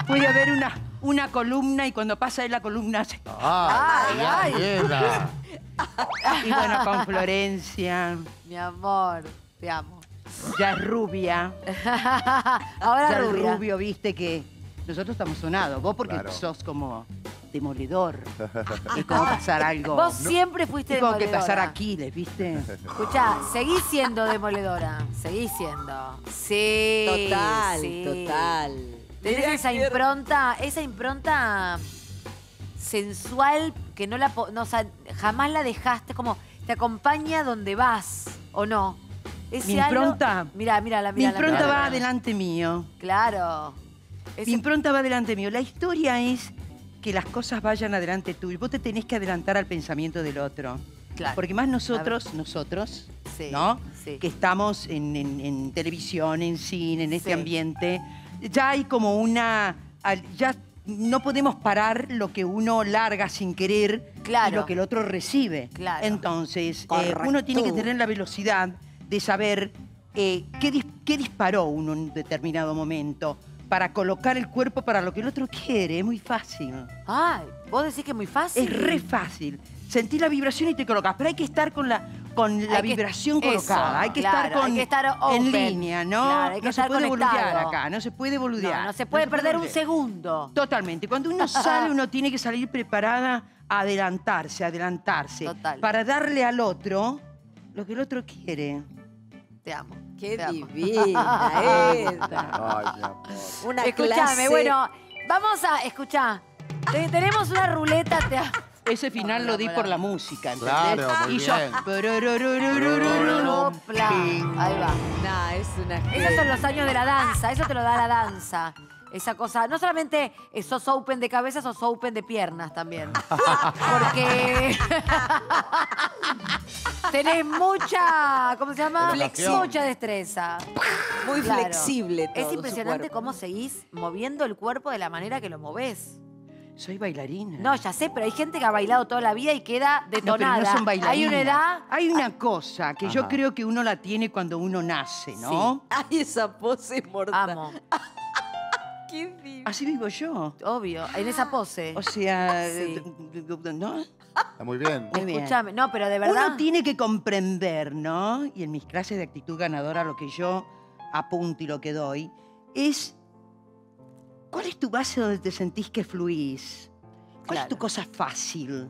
Puede haber una... una columna y cuando pasa de la columna hace... ¡Ay, ay, ay! Y bueno, con Florencia. Mi amor, te amo. Ya es rubia. Ahora ya rubia. Ya rubio, viste que... Nosotros estamos sonados. Vos porque claro. sos como demoledor. Es como pasar algo. Vos siempre fuiste demoledora. Es como que pasar Aquiles, ¿viste? Escuchá, seguís siendo demoledora. Seguís siendo. Sí. Total, sí. total. Tenés esa impronta, esa impronta sensual que no la, no, o sea, jamás la dejaste, como te acompaña donde vas, ¿o no? Ese mi impronta. Mira, mira la Mi impronta mirala, va mirala. delante mío. Claro. Ese... Mi impronta va delante mío. La historia es que las cosas vayan adelante tú y vos te tenés que adelantar al pensamiento del otro. Claro. Porque más nosotros, nosotros, sí, ¿no? Sí. Que estamos en, en, en televisión, en cine, en este sí. ambiente. Ya hay como una... Ya no podemos parar lo que uno larga sin querer claro. y lo que el otro recibe. Claro. Entonces, eh, uno tiene que tener la velocidad de saber eh, qué, dis, qué disparó uno en un determinado momento para colocar el cuerpo para lo que el otro quiere. Es muy fácil. Ay, ¿vos decís que es muy fácil? Es re fácil. Sentí la vibración y te colocás. Pero hay que estar con la... con la hay vibración que, colocada. Eso, hay que claro, estar, con, hay que estar en línea, ¿no? Claro, hay que no estar se puede conectado. boludear acá, no se puede boludear. No, no se puede no perder se puede un segundo. Totalmente. Cuando uno sale, uno tiene que salir preparada a adelantarse, adelantarse. Total. Para darle al otro lo que el otro quiere. Te amo. Qué te divina esta. Ay, mi amor. Una Escuchame, clase. bueno, vamos a... Escuchá, tenemos una ruleta... Te... Ese final lo di por la música, ¿entendés? Claro, y yo... Ahí va. No, es una... Esos son los años de la danza, eso te lo da la danza. Esa cosa, no solamente sos open de cabeza, sos open de piernas también. Porque... Tenés mucha, ¿cómo se llama? Flexión. Mucha destreza. Muy claro. flexible todo. Es impresionante cómo seguís moviendo el cuerpo de la manera que lo movés. Soy bailarina. No, ya sé, pero hay gente que ha bailado toda la vida y queda detonada. No, pero no son bailarinas. Hay una edad... Hay una cosa que Ajá. yo creo que uno la tiene cuando uno nace, ¿no? Sí. Ay, esa pose mortal. Amo. Qué divino. Así vivo yo. Obvio, en esa pose. O sea, sí. ¿no? Está muy bien. Escúchame, no, pero de verdad... Uno tiene que comprender, ¿no? Y en mis clases de actitud ganadora lo que yo apunto y lo que doy es... ¿Cuál es tu base donde te sentís que fluís? ¿Cuál claro. es tu cosa fácil?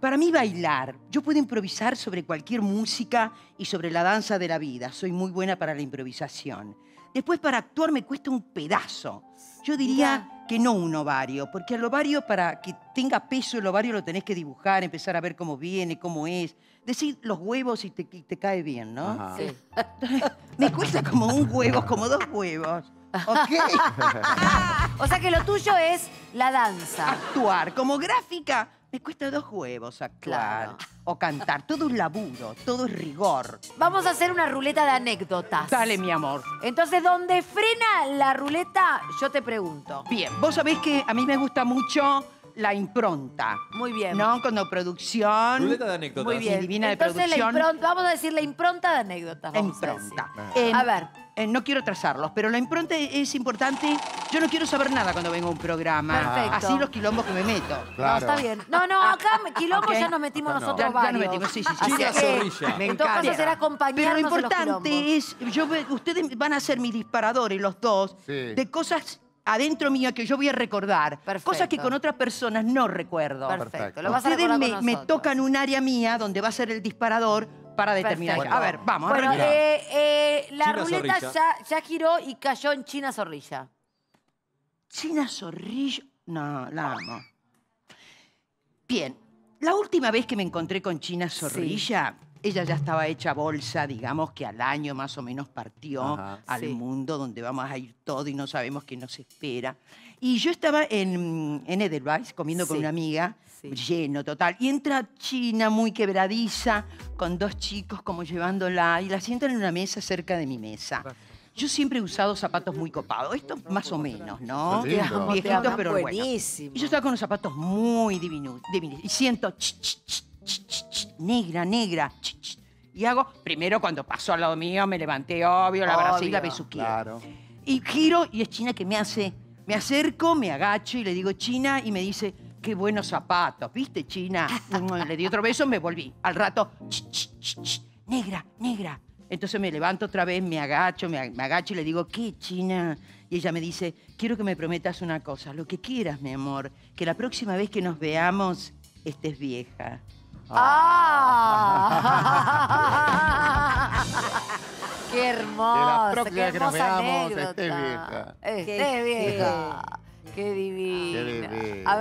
Para mí bailar. Yo puedo improvisar sobre cualquier música y sobre la danza de la vida. Soy muy buena para la improvisación. Después para actuar me cuesta un pedazo. Yo diría Mira. que no un ovario, porque al ovario para que tenga peso el ovario lo tenés que dibujar, empezar a ver cómo viene, cómo es. Decir los huevos y te, y te cae bien, ¿no? Sí. Me cuesta como un huevo, como dos huevos. Okay. O sea que lo tuyo es la danza. Actuar. Como gráfica me cuesta dos huevos actuar. Claro. O cantar. Todo es laburo, todo es rigor. Vamos a hacer una ruleta de anécdotas. Dale, mi amor. Entonces, donde frena la ruleta, yo te pregunto. Bien, vos sabés que a mí me gusta mucho la impronta. Muy bien. ¿No? Cuando producción... Ruleta de anécdotas. Muy bien. Divina Entonces, de producción. La impronta, vamos a decir la impronta de anécdotas. La impronta. A, en, a ver... Eh, no quiero trazarlos, pero la impronta es importante. Yo no quiero saber nada cuando vengo a un programa. Perfecto. Así los quilombos que me meto. Claro. No, está bien. No, no, acá quilombos okay. ya nos metimos no, nosotros no. varios. Ya nos metimos, sí, sí, sí. China Zorrilla. Me encanta. En todo caso será acompañarnos. Pero lo importante en los quilombos. es... Yo, ustedes van a ser mis disparadores, los dos, sí. de cosas adentro mío que yo voy a recordar. Perfecto. Cosas que con otras personas no recuerdo. Perfecto. Lo vas a recordar con nosotros. Ustedes me tocan un área mía donde va a ser el disparador para determinar. Bueno, a ver, vamos. Bueno, eh, eh, la China ruleta ya, ya giró y cayó en China Zorrilla. China Zorrilla... No, la amo. Bien. La última vez que me encontré con China Zorrilla... Sí. Ella ya estaba hecha bolsa, digamos, que al año más o menos partió. Ajá, al sí. mundo donde vamos a ir todo y no sabemos qué nos espera. Y yo estaba en, en Edelweiss comiendo sí. con una amiga, sí. lleno total. Y entra China muy quebradiza, con dos chicos como llevándola, y la sientan en una mesa cerca de mi mesa. Yo siempre he usado zapatos muy copados. Estos más o menos, ¿no? Viejitos, pero buenísimo. Bueno. Y yo estaba con los zapatos muy divinos. Y siento... Ch, ch, ch, Ch, ch, ch, negra, negra. Ch, ch. Y hago, primero cuando pasó al lado mío, me levanté, obvio, la abracé y la besuqué. Claro. Y giro y es China que me hace, me acerco, me agacho y le digo China y me dice, qué buenos zapatos, ¿viste, China? Le di otro beso, me volví. Al rato, ch, ch, ch, ch, negra, negra. Entonces me levanto otra vez, me agacho, me agacho y le digo, ¿qué, China? Y ella me dice, quiero que me prometas una cosa, lo que quieras, mi amor, que la próxima vez que nos veamos estés vieja. ¡Ah! ¡Qué hermoso! ¡Qué hermosa anécdota! ¡Estés vieja! ¡Estés vieja! ¡Qué divina!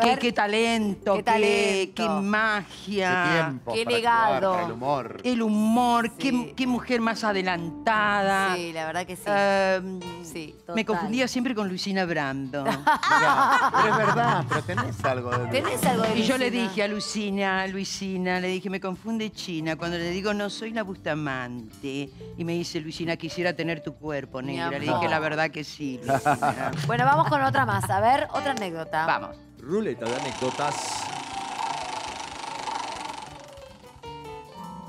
¡Qué, qué talento! ¡Qué talento! ¡Qué, qué magia! ¡Qué tiempo! ¡Qué legado! Actuar, ¡el humor! ¡El humor! Sí. Qué, ¡Qué mujer más adelantada! Sí, la verdad que sí. Um, sí, total. Me confundía siempre con Luisina Brando. Mirá, pero es verdad, pero tenés algo de Luisina. ¿Tenés algo de Luisina? Y yo le dije a Luisina, Luisina, le dije, me confunde China. Cuando le digo, no, soy la Bustamante. Y me dice, Luisina, quisiera tener tu cuerpo, negra. Le dije, la verdad que sí, Luisina. Bueno, vamos con otra más. A ver, otra anécdota. Vamos. Ruleta de anécdotas.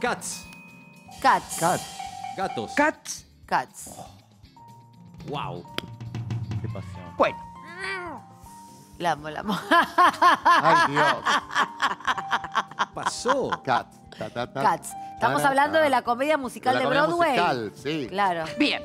Cats. Cats. Cats. Gatos. Cats. Cats. Oh. Wow. Qué pasión. Bueno. La amo, la amo. Ay, Dios. ¿Qué pasó? Cats. Ta, ta, ta. Cats. Estamos ta, hablando ta. de la comedia musical de, la de Broadway. Musical, sí. Claro. Bien.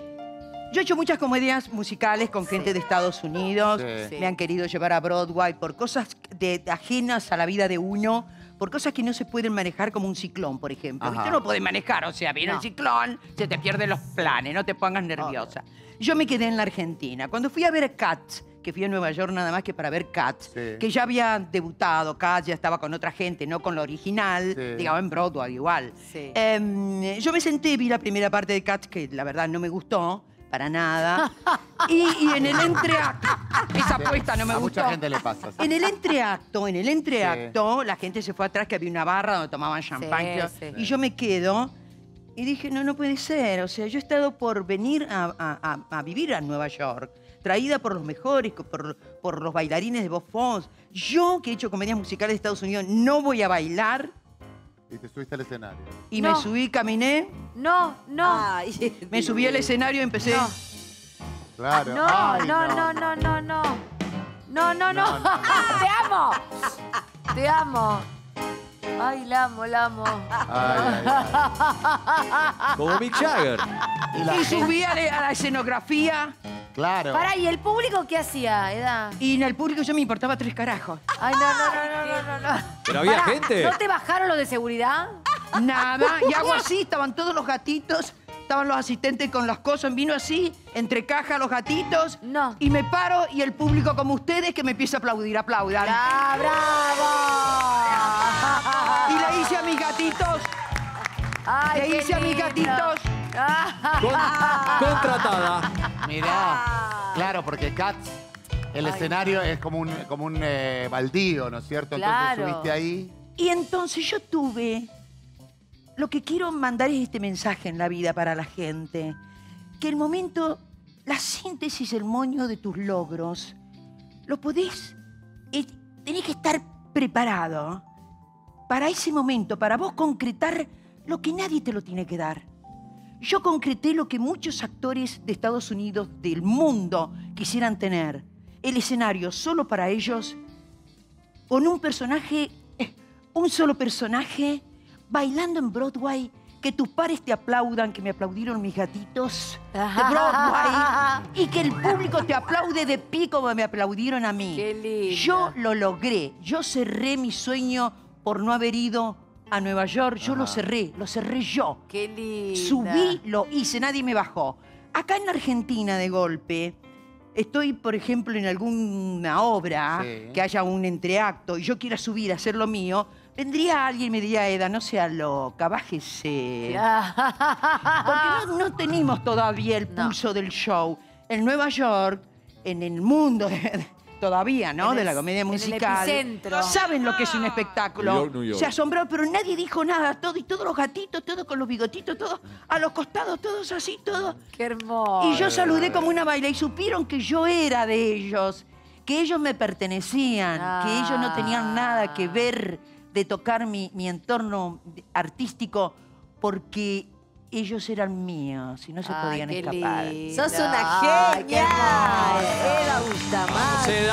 Yo he hecho muchas comedias musicales con gente sí. de Estados Unidos. Sí. Me han querido llevar a Broadway por cosas de, ajenas a la vida de uno. Por cosas que no se pueden manejar, como un ciclón, por ejemplo. Ajá. Usted no puede manejar, o sea, viene no. el ciclón, se te pierden los planes, no te pongas nerviosa. Okay. Yo me quedé en la Argentina. Cuando fui a ver Cats, que fui a Nueva York nada más que para ver Cats, sí. que ya había debutado, Cats ya estaba con otra gente, no con la original, sí. digamos, en Broadway igual. Sí. Eh, yo me senté, vi la primera parte de Cats, que la verdad no me gustó, para nada. Y, y en el entreacto... Esa apuesta no me gustó. A mucha gente le pasa. Sí. En el entreacto, en el entreacto, sí. la gente se fue atrás que había una barra donde tomaban champán. Sí, sí. Y yo me quedo y dije, no, no puede ser. O sea, yo he estado por venir a, a, a, a vivir a Nueva York, traída por los mejores, por, por los bailarines de Fosse. Yo, que he hecho comedias musicales de Estados Unidos, no voy a bailar. Y te subiste al escenario. Y no. me subí, caminé. No, no. Ay, me subí al escenario y empecé. No. Claro. No, Ay, no, no, no, no, no, no. No, no, no. no, no. ¡Te amo! Te amo. Ay, la amo, la amo. Ay, ay, ay. Como Mick Jagger. Y, y subí a la escenografía. Claro. Pará, ¿y el público qué hacía, Edda? Y en el público yo me importaba tres carajos. Ay, no, no, no, no, no, no. Pero había Pará, gente. ¿No te bajaron los de seguridad? Nada. Y hago así, estaban todos los gatitos, estaban los asistentes con las cosas, vino así, entre cajas los gatitos. No. Y me paro y el público como ustedes que me empieza a aplaudir, aplaudan. ¡Ah, bravo! Y le hice a mis gatitos. Ay, le hice lindo. a mis gatitos. Contratada. Mirá, claro, porque Cats, el Ay, escenario es como un, como un eh, baldío, ¿no es cierto? Claro. Entonces subiste ahí. Y entonces yo tuve... Lo que quiero mandar es este mensaje en la vida para la gente. Que el momento, la síntesis, el moño de tus logros, lo podés... Eh, tenés que estar preparado para ese momento, para vos concretar lo que nadie te lo tiene que dar. Yo concreté lo que muchos actores de Estados Unidos, del mundo, quisieran tener. El escenario solo para ellos, con un personaje, un solo personaje, bailando en Broadway que tus pares te aplaudan, que me aplaudieron mis gatitos de Broadway, y que el público te aplaude de pie como me aplaudieron a mí. Qué lindo. Yo lo logré. Yo cerré mi sueño por no haber ido a Nueva York. Yo Ajá. lo cerré, lo cerré yo. Qué lindo. Subí, lo hice, nadie me bajó. Acá en la Argentina, de golpe, estoy, por ejemplo, en alguna obra sí. que haya un entreacto y yo quiera subir a hacer lo mío, vendría alguien y me diría, Edda, no sea loca, bájese. Porque no, no tenemos todavía el pulso no. del show. En Nueva York, en el mundo de, todavía, ¿no? El, de la comedia musical. En el epicentro. Saben lo que es un espectáculo. New York, New York. Se asombraron, pero nadie dijo nada. Todo, y todos los gatitos, todos con los bigotitos, todos a los costados, todos así, todos. Qué hermoso. Y yo saludé como una baila y supieron que yo era de ellos, que ellos me pertenecían, ah. que ellos no tenían nada que ver de tocar mi, mi entorno artístico, porque ellos eran míos y no se Ay, podían qué escapar. Lindo. ¡Sos una genia! ¡Edda Bustamante!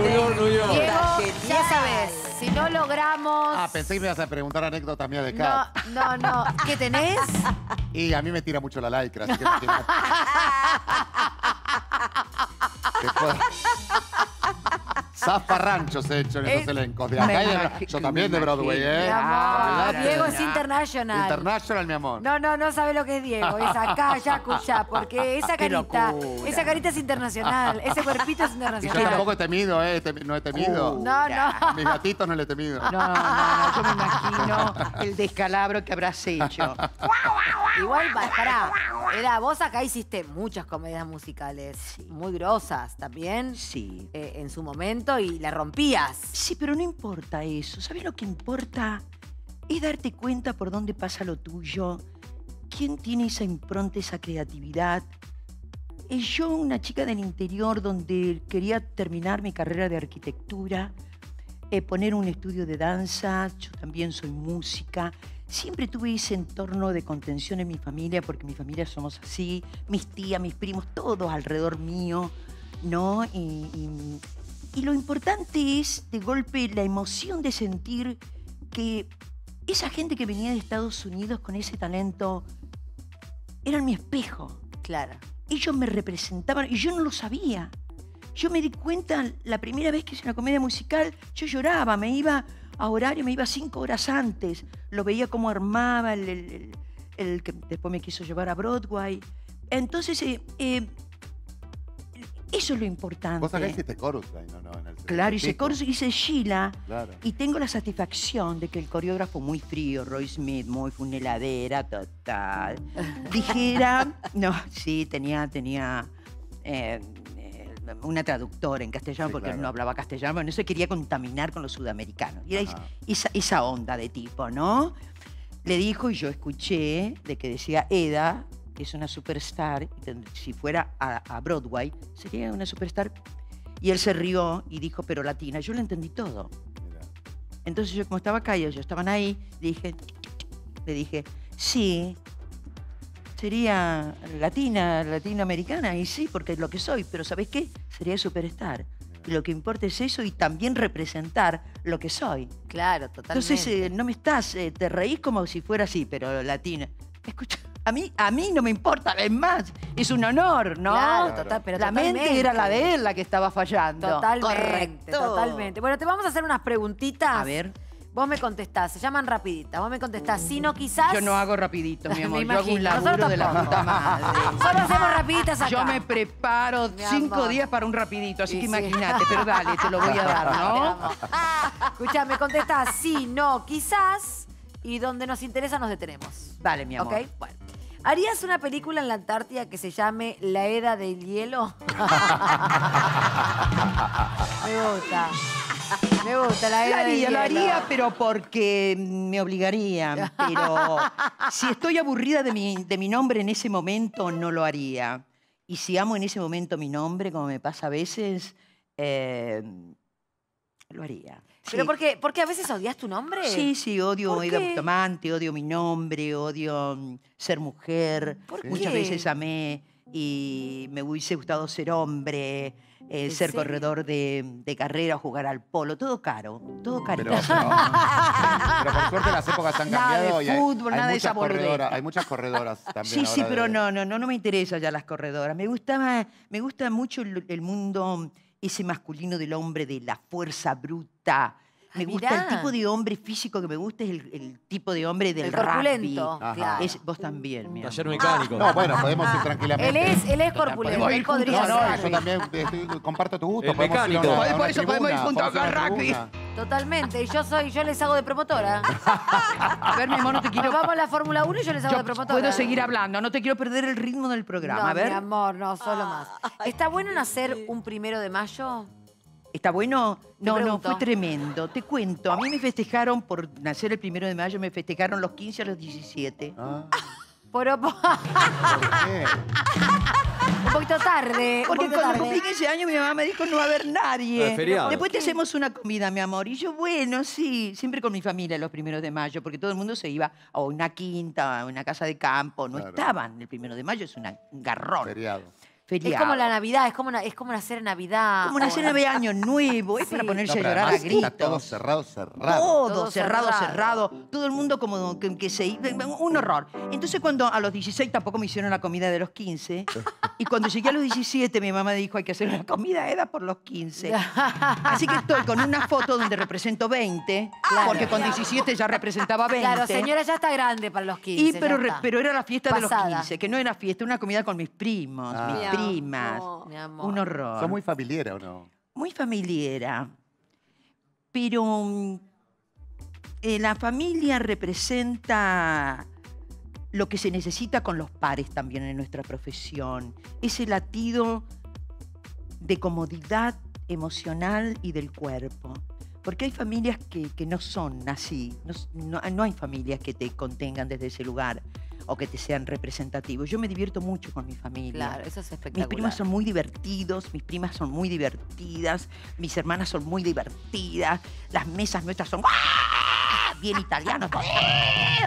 ¡Qué Diego, ya sabes, si no logramos... Ah, pensé que me ibas a preguntar anécdotas mías de Cats. No, no, no. ¿Qué tenés? Y a mí me tira mucho la lycra, así que... No tengo... Después... Zafarranchos he hecho en esos elencos. De acá y de la... Yo también de Broadway, ¿eh? Mi amor. Diego es international. International, mi amor. No, no, no sabe lo que es Diego. Es acá, allá, acullá. Porque esa carita, esa carita es internacional. Ese cuerpito es internacional. Y yo tampoco he temido, ¿eh? No he temido. No, no. A mis gatitos no le he temido. No, no, no. Yo me imagino el descalabro que habrás hecho. Igual, pará. Edda, vos acá hiciste muchas comedias musicales. Sí. Muy grosas también. Sí. Eh, en su momento. Y la rompías. Sí, pero no importa eso. ¿Sabes lo que importa? Es darte cuenta por dónde pasa lo tuyo. ¿Quién tiene esa impronta, esa creatividad? Yo, una chica del interior donde quería terminar mi carrera de arquitectura, eh, poner un estudio de danza, yo también soy música. Siempre tuve ese entorno de contención en mi familia, porque mi familia somos así, mis tías, mis primos, todos alrededor mío, ¿no? Y... y Y lo importante es, de golpe, la emoción de sentir que esa gente que venía de Estados Unidos con ese talento eran mi espejo. Claro. Ellos me representaban y yo no lo sabía. Yo me di cuenta la primera vez que hice una comedia musical, yo lloraba, me iba a horario, me iba cinco horas antes. Lo veía cómo armaba el, el, el, el que después me quiso llevar a Broadway. Entonces... Eh, eh, Eso es lo importante. Vos acá hiciste coros, ¿no? no, no en el claro, hice coros, hice Sheila. Claro. Y tengo la satisfacción de que el coreógrafo muy frío, Roy Smith, muy funeladera, total, dijera... No, sí, tenía, tenía eh, eh, una traductora en castellano, sí, porque claro. él no hablaba castellano, pero no se quería contaminar con los sudamericanos. Y era esa, esa onda de tipo, ¿no? Le dijo, y yo escuché, de que decía Edda... es una superstar, si fuera a, a Broadway, sería una superstar. Y él se rió y dijo, pero latina. Yo lo entendí todo. Mira. Entonces yo, como estaba acá y ellos estaban ahí, dije, le dije, sí, sería latina, latinoamericana, y sí, porque es lo que soy, pero ¿sabés qué? Sería superstar. Y lo que importa es eso y también representar lo que soy. Claro, totalmente. Entonces, eh, no me estás, eh, te reís como si fuera así, pero latina. Escucha. A mí, a mí no me importa, es más, es un honor, ¿no? Claro, total, pero la totalmente. mente era la de él la que estaba fallando. Totalmente, correcto. Totalmente. Bueno, te vamos a hacer unas preguntitas. A ver. Vos me contestás, se llaman rapiditas. Vos me contestás, uh, si no quizás... Yo no hago rapidito, mi amor. Yo hago un laburo de la puta madre. Solo hacemos rapiditas acá. Yo me preparo mi cinco amor. días para un rapidito, así sí, que imagínate. Sí. Pero dale, te lo voy a dar, ¿no? Escuchá, me contestás, si no quizás, y donde nos interesa nos detenemos. Dale, mi amor. Ok, bueno. ¿Harías una película en la Antártida que se llame La Edda del Hielo? Me gusta. Me gusta La Edda del Hielo. Lo haría, pero porque me obligarían. Pero si estoy aburrida de mi, de mi nombre en ese momento, no lo haría. Y si amo en ese momento mi nombre, como me pasa a veces, eh, lo haría. ¿Pero sí. por qué? ¿Porque a veces odias tu nombre? Sí, sí, odio Edda Bustamante, odio mi nombre, odio ser mujer. ¿Por Muchas qué? veces amé y me hubiese gustado ser hombre. eh, ser serio? corredor de, de carrera, jugar al polo, todo caro, todo caro. Pero, pero, pero por suerte las épocas han cambiado. Nada de fútbol, y hay, nada hay de esa corredoras, hay muchas corredoras también. Sí, sí, pero de... no, no, no, no me interesa ya las corredoras. Me gustaba, me gusta mucho el, el mundo ese masculino del hombre, de la fuerza bruta. Me gusta Mirá. el tipo de hombre físico que me gusta, es el, el tipo de hombre del rugby. Claro. Es, vos también, mira. Taller mecánico. No, bueno, podemos ir tranquilamente. Él es, él es corpulento, él podría No, no, yo también estoy, comparto tu gusto. El mecánico. Por eso podemos ir, podemos ir juntos a hablar rugby. Totalmente, y yo soy, yo les hago de promotora. A ver, mi amor, no te quiero... Nos vamos a la Fórmula uno y yo les hago yo de promotora. Puedo seguir hablando, no te quiero perder el ritmo del programa. No, a ver. mi amor, no, solo más. ¿Está bueno en hacer un primero de mayo? ¿Está bueno? No, no, fue tremendo. Te cuento, a mí me festejaron por nacer el primero de mayo, me festejaron los quince a los diecisiete. Ah. Por, ¿Por qué? Un poquito tarde. Porque poquito cuando cumplí ese año mi mamá me dijo no va a haber nadie. No, Después ¿Qué? te hacemos una comida, mi amor. Y yo, bueno, sí, siempre con mi familia los primeros de mayo, porque todo el mundo se iba a una quinta, a una casa de campo. No claro. estaban el primero de mayo, es una, un garrón. Feriado. Feriado. Es como la Navidad, es como una, es como una cena de Navidad. Como una cena de Navidad, Año Nuevo, es sí. para ponerse no, a llorar a gritos. Está todo cerrado, cerrado. Todo, todo cerrado, cerrado, cerrado. Todo el mundo como que, que se... Un horror. Entonces cuando a los dieciséis tampoco me hicieron la comida de los quince. Y cuando llegué a los diecisiete mi mamá dijo hay que hacer una comida Edda por los quince. Así que estoy con una foto donde represento veinte. Claro, porque con claro. diecisiete ya representaba veinte. Claro, señora ya está grande para los quince. Y, pero, pero era la fiesta Pasada. de los quince, que no era fiesta, una comida con mis primos, ah. mis primas, oh, mi amor. Un horror. ¿Son muy familiera o no? Muy familiera, pero eh, la familia representa lo que se necesita con los pares también en nuestra profesión. Ese latido de comodidad emocional y del cuerpo. Porque hay familias que, que no son así, no, no, no hay familias que te contengan desde ese lugar o que te sean representativos. Yo me divierto mucho con mi familia. Claro, eso es espectacular. Mis primos son muy divertidos, mis primas son muy divertidas, mis hermanas son muy divertidas, las mesas nuestras son ¡ah! bien italianos, todos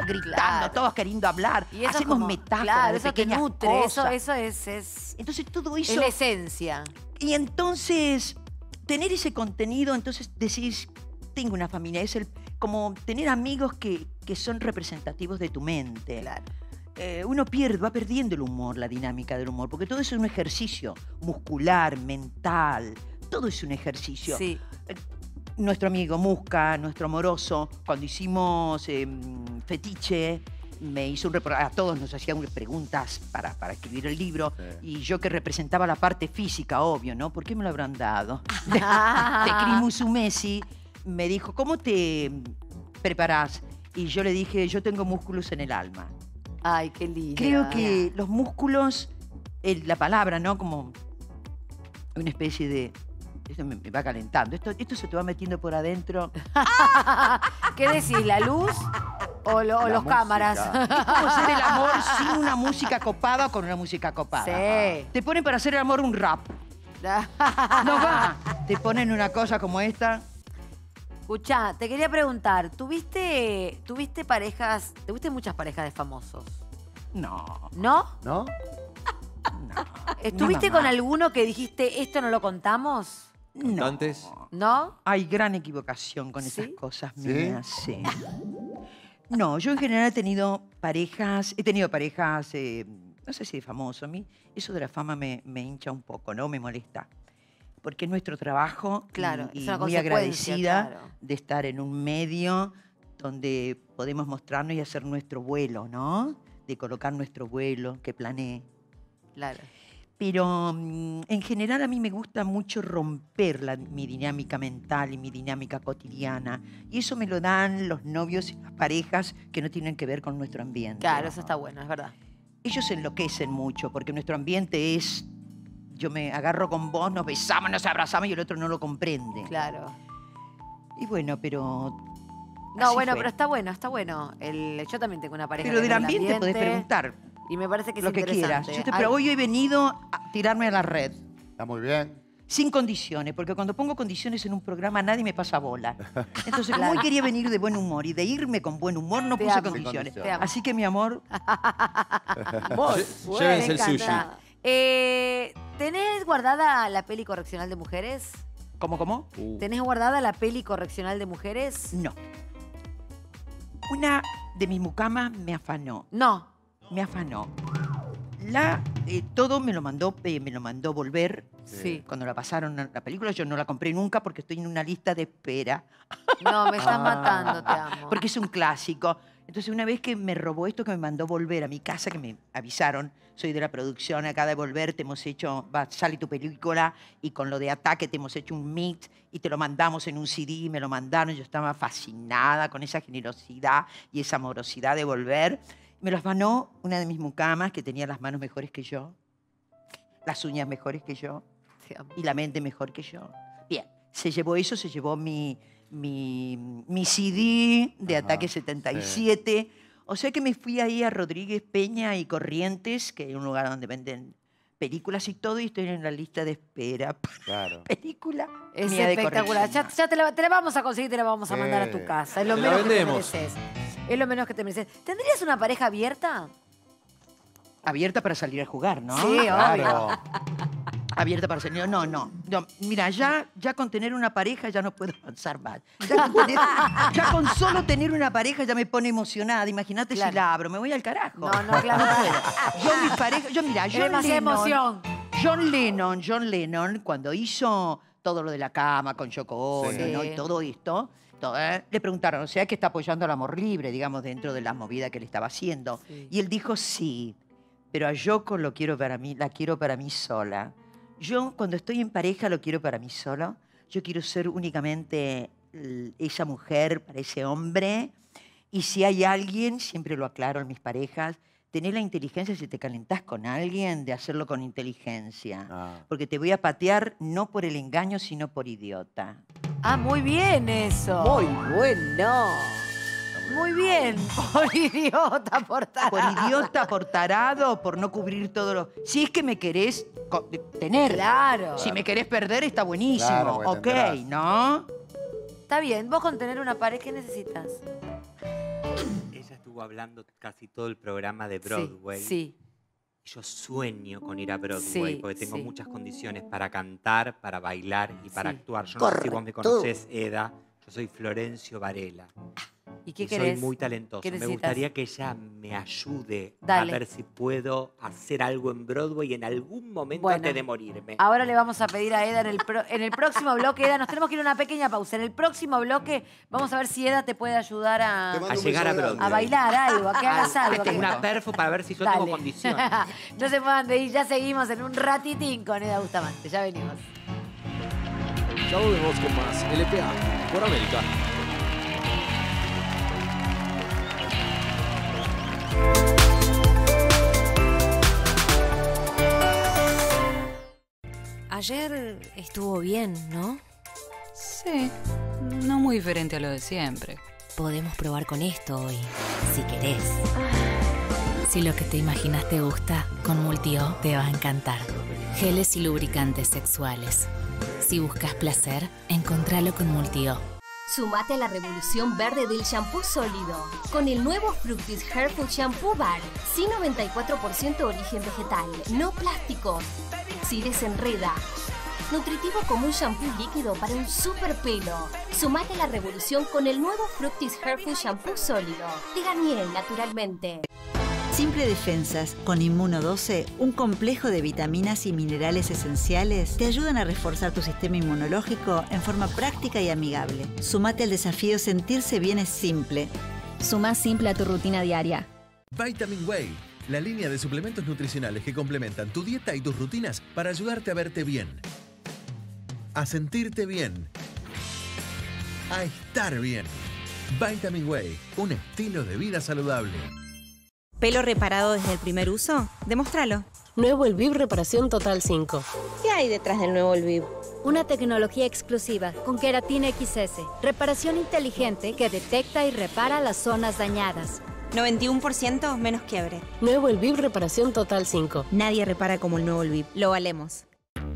gritando, claro. todos queriendo hablar. Y eso Hacemos como, metáforas claro, de eso pequeñas te nutre, cosas. Eso, eso es, es... Entonces todo eso... Es la esencia. Y entonces, tener ese contenido, entonces decís, tengo una familia, es el como tener amigos que, que son representativos de tu mente. Claro. Eh, uno pierde, va perdiendo el humor, la dinámica del humor, porque todo eso es un ejercicio muscular, mental, todo es un ejercicio. Sí. Eh, nuestro amigo Musca, nuestro amoroso, cuando hicimos eh, fetiche, me hizo un reportaje, a todos nos hacían preguntas para, para escribir el libro, sí. y yo que representaba la parte física, obvio, ¿no? ¿Por qué me lo habrán dado? De Crimusu Messi me dijo, ¿cómo te preparás? Y yo le dije, yo tengo músculos en el alma. Ay, qué lindo. Creo que los músculos, el, la palabra, ¿no? Como una especie de... Esto me, me va calentando. Esto, esto se te va metiendo por adentro. ¿Qué decís? ¿La luz o, lo, o los música. cámaras? Es como hacer el amor sin una música copada o con una música copada. Sí. Te ponen para hacer el amor un rap. No va. Te ponen una cosa como esta... Escuchá, te quería preguntar, ¿tuviste, ¿tuviste parejas, tuviste muchas parejas de famosos? No. ¿No? ¿No? No. ¿Estuviste con alguno que dijiste, esto no lo contamos? No. ¿Antes? ¿No? Hay gran equivocación con ¿Sí? esas cosas mías. ¿Sí? Sí. No, yo en general he tenido parejas, he tenido parejas, eh, no sé si de famoso, a mí eso de la fama me, me hincha un poco, ¿no? Me molesta. Porque es nuestro trabajo claro, y, y muy agradecida claro. de estar en un medio donde podemos mostrarnos y hacer nuestro vuelo, ¿no? De colocar nuestro vuelo, que planeé. Claro. Pero en general a mí me gusta mucho romper la, mi dinámica mental y mi dinámica cotidiana. Y eso me lo dan los novios y las parejas que no tienen que ver con nuestro ambiente. Claro, ¿no? Eso está bueno, es verdad. Ellos se enloquecen mucho porque nuestro ambiente es... Yo me agarro con vos, nos besamos, nos abrazamos y el otro no lo comprende. Claro. Y bueno, pero... No, bueno, fue. pero está bueno, está bueno. El, yo también tengo una pareja. Pero del ambiente, ambiente podés preguntar. Y me parece que es lo que quieras. Yo te, pero hoy he venido a tirarme a la red. Está muy bien. Sin condiciones, porque cuando pongo condiciones en un programa nadie me pasa bola. Entonces, como hoy quería venir de buen humor y de irme con buen humor, no te puse amo. condiciones. Así que, mi amor, vos. Llévense el sushi. Eh, ¿Tenés guardada la peli correccional de mujeres? ¿Cómo, cómo? Uh. ¿Tenés guardada la peli correccional de mujeres? No. Una de mis mucamas me afanó. No. Me afanó. La, eh, todo me lo mandó, eh, me lo mandó Volver. Sí. Cuando la pasaron la película, yo no la compré nunca porque estoy en una lista de espera. No, me estás ah. matando, te amo. Porque es un clásico. Entonces, una vez que me robó esto que me mandó Volver a mi casa, que me avisaron, soy de la producción acá de Volver, te hemos hecho, va, sale tu película, y con lo de Ataque te hemos hecho un meet, y te lo mandamos en un C D, me lo mandaron, yo estaba fascinada con esa generosidad y esa amorosidad de Volver. Me lo afanó una de mis mucamas que tenía las manos mejores que yo, las uñas mejores que yo, y la mente mejor que yo. Bien, se llevó eso, se llevó mi, mi, mi C D de Ajá, Ataque setenta y siete. Sí. O sea que me fui ahí a Rodríguez, Peña y Corrientes, que es un lugar donde venden películas y todo, y estoy en la lista de espera para claro. película. Es espectacular. Ya, ya te, la, te la vamos a conseguir, te la vamos a mandar eh, a tu casa. Es lo menos que te mereces. Es lo menos que te mereces. ¿Tendrías una pareja abierta? Abierta para salir a jugar, ¿no? Sí, claro. Obvio. Abierta para salir. No, no, no. Mira, ya, ya con tener una pareja ya no puedo avanzar más. Ya con, tener, ya con solo tener una pareja ya me pone emocionada. Imagínate claro. si la abro, me voy al carajo. No, no, claro. No puedo. Yo mi pareja, yo mira, John Lennon, emoción. John Lennon, John Lennon, cuando hizo todo lo de la cama con Yoko Ono, sí. ¿no? y todo esto. Todo, ¿eh? Le preguntaron, o sea, que está apoyando al amor libre, digamos, dentro de las movidas que le estaba haciendo. Sí. Y él dijo sí. Pero a Yoko lo quiero para mí, la quiero para mí sola. Yo, cuando estoy en pareja, lo quiero para mí sola. Yo quiero ser únicamente esa mujer para ese hombre. Y si hay alguien, siempre lo aclaro en mis parejas, tener la inteligencia, si te calentás con alguien, de hacerlo con inteligencia. Ah. Porque te voy a patear no por el engaño, sino por idiota. Ah, muy bien eso. Muy bueno. Muy bien, por idiota, por tarado. Por idiota, por tarado, por no cubrir todo lo... Si es que me querés tener. Claro. Si me querés perder, está buenísimo. Claro, ok, tendrás. ¿No? Está bien. Vos con tener una pared, ¿qué necesitas? Ella estuvo hablando casi todo el programa de Broadway. Sí, sí. Yo sueño con ir a Broadway, sí, porque tengo sí. muchas condiciones para cantar, para bailar y para sí. actuar. Yo Correcto. No sé si vos me conocés, Edda. Yo soy Florencio Varela. ¿Y qué querés? Soy muy talentoso. Me gustaría que ella me ayude Dale. a ver si puedo hacer algo en Broadway en algún momento bueno, antes de morirme. Ahora le vamos a pedir a Edda en el, pro, en el próximo bloque. Edda, nos tenemos que ir a una pequeña pausa. En el próximo bloque vamos a ver si Edda te puede ayudar a, a llegar a Broadway. A bailar algo, a que hagas algo. Que una perfo para ver si yo Dale. tengo condiciones. No se puedan de ir. Ya seguimos en un ratitín con Edda Bustamante. Ya venimos. Ya volvemos con más L P A por América. Ayer estuvo bien, ¿no? Sí, no muy diferente a lo de siempre. Podemos probar con esto hoy, si querés. Ah. Si lo que te imaginas te gusta, con Multió te va a encantar. Geles y lubricantes sexuales. Si buscas placer, encontralo con Multió. Sumate a la revolución verde del shampoo sólido con el nuevo Fructis Hairful Shampoo Bar. Sí, noventa y cuatro por ciento origen vegetal, no plástico. Sí, desenreda. Nutritivo como un shampoo líquido para un super pelo. Sumate a la revolución con el nuevo Fructis Hairful Shampoo sólido de Garnier, naturalmente. Simple Defensas con Inmuno doce, un complejo de vitaminas y minerales esenciales, te ayudan a reforzar tu sistema inmunológico en forma práctica y amigable. Sumate al desafío Sentirse Bien es Simple. Suma Simple a tu rutina diaria. Vitamin Way, la línea de suplementos nutricionales que complementan tu dieta y tus rutinas para ayudarte a verte bien, a sentirte bien, a estar bien. Vitamin Way, un estilo de vida saludable. ¿Pelo reparado desde el primer uso? Demostralo. Nuevo Elviv Reparación Total cinco. ¿Qué hay detrás del nuevo Elviv? Una tecnología exclusiva con queratina X S. Reparación inteligente que detecta y repara las zonas dañadas. noventa y uno por ciento menos quiebre. Nuevo Elviv Reparación Total cinco. Nadie repara como el nuevo Elviv. Lo valemos.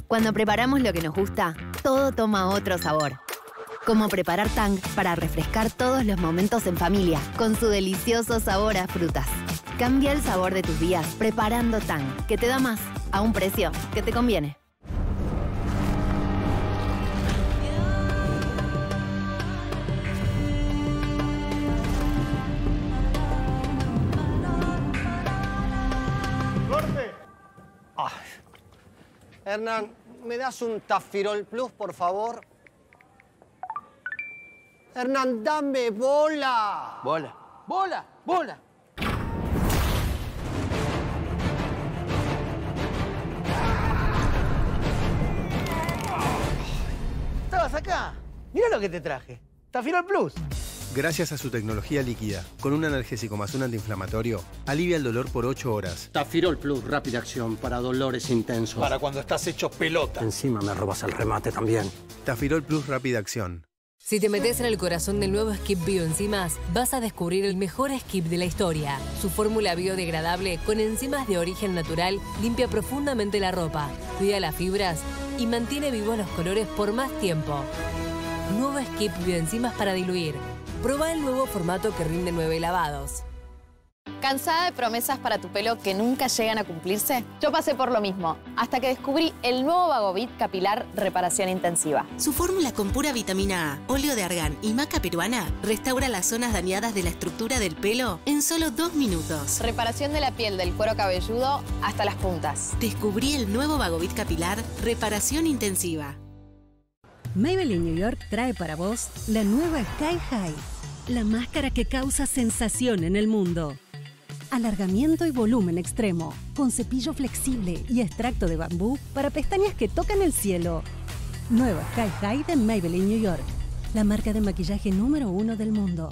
Cuando preparamos lo que nos gusta, todo toma otro sabor. Como preparar Tang para refrescar todos los momentos en familia con su delicioso sabor a frutas. Cambia el sabor de tus días preparando Tang, que te da más a un precio que te conviene. ¡Corte! Ah. Hernán, ¿me das un Tafirol Plus, por favor? Hernán, dame bola. Bola. Bola, bola. ¿Estabas acá? Mirá lo que te traje. Tafirol Plus. Gracias a su tecnología líquida, con un analgésico más un antiinflamatorio, alivia el dolor por ocho horas. Tafirol Plus, rápida acción para dolores intensos. Para cuando estás hecho pelota. Encima me robas el remate también. Tafirol Plus, rápida acción. Si te metes en el corazón del nuevo Skip Bioenzimas, vas a descubrir el mejor Skip de la historia. Su fórmula biodegradable con enzimas de origen natural limpia profundamente la ropa, cuida las fibras y mantiene vivos los colores por más tiempo. Nuevo Skip Bioenzimas para diluir. Probá el nuevo formato que rinde nueve lavados. ¿Cansada de promesas para tu pelo que nunca llegan a cumplirse? Yo pasé por lo mismo, hasta que descubrí el nuevo Bagovit Capilar Reparación Intensiva. Su fórmula con pura vitamina A, óleo de argán y maca peruana restaura las zonas dañadas de la estructura del pelo en solo dos minutos. Reparación de la piel del cuero cabelludo hasta las puntas. Descubrí el nuevo Bagovit Capilar Reparación Intensiva. Maybelline New York trae para vos la nueva Sky High, la máscara que causa sensación en el mundo. Alargamiento y volumen extremo, con cepillo flexible y extracto de bambú para pestañas que tocan el cielo. Nueva Sky High de Maybelline New York, la marca de maquillaje número uno del mundo.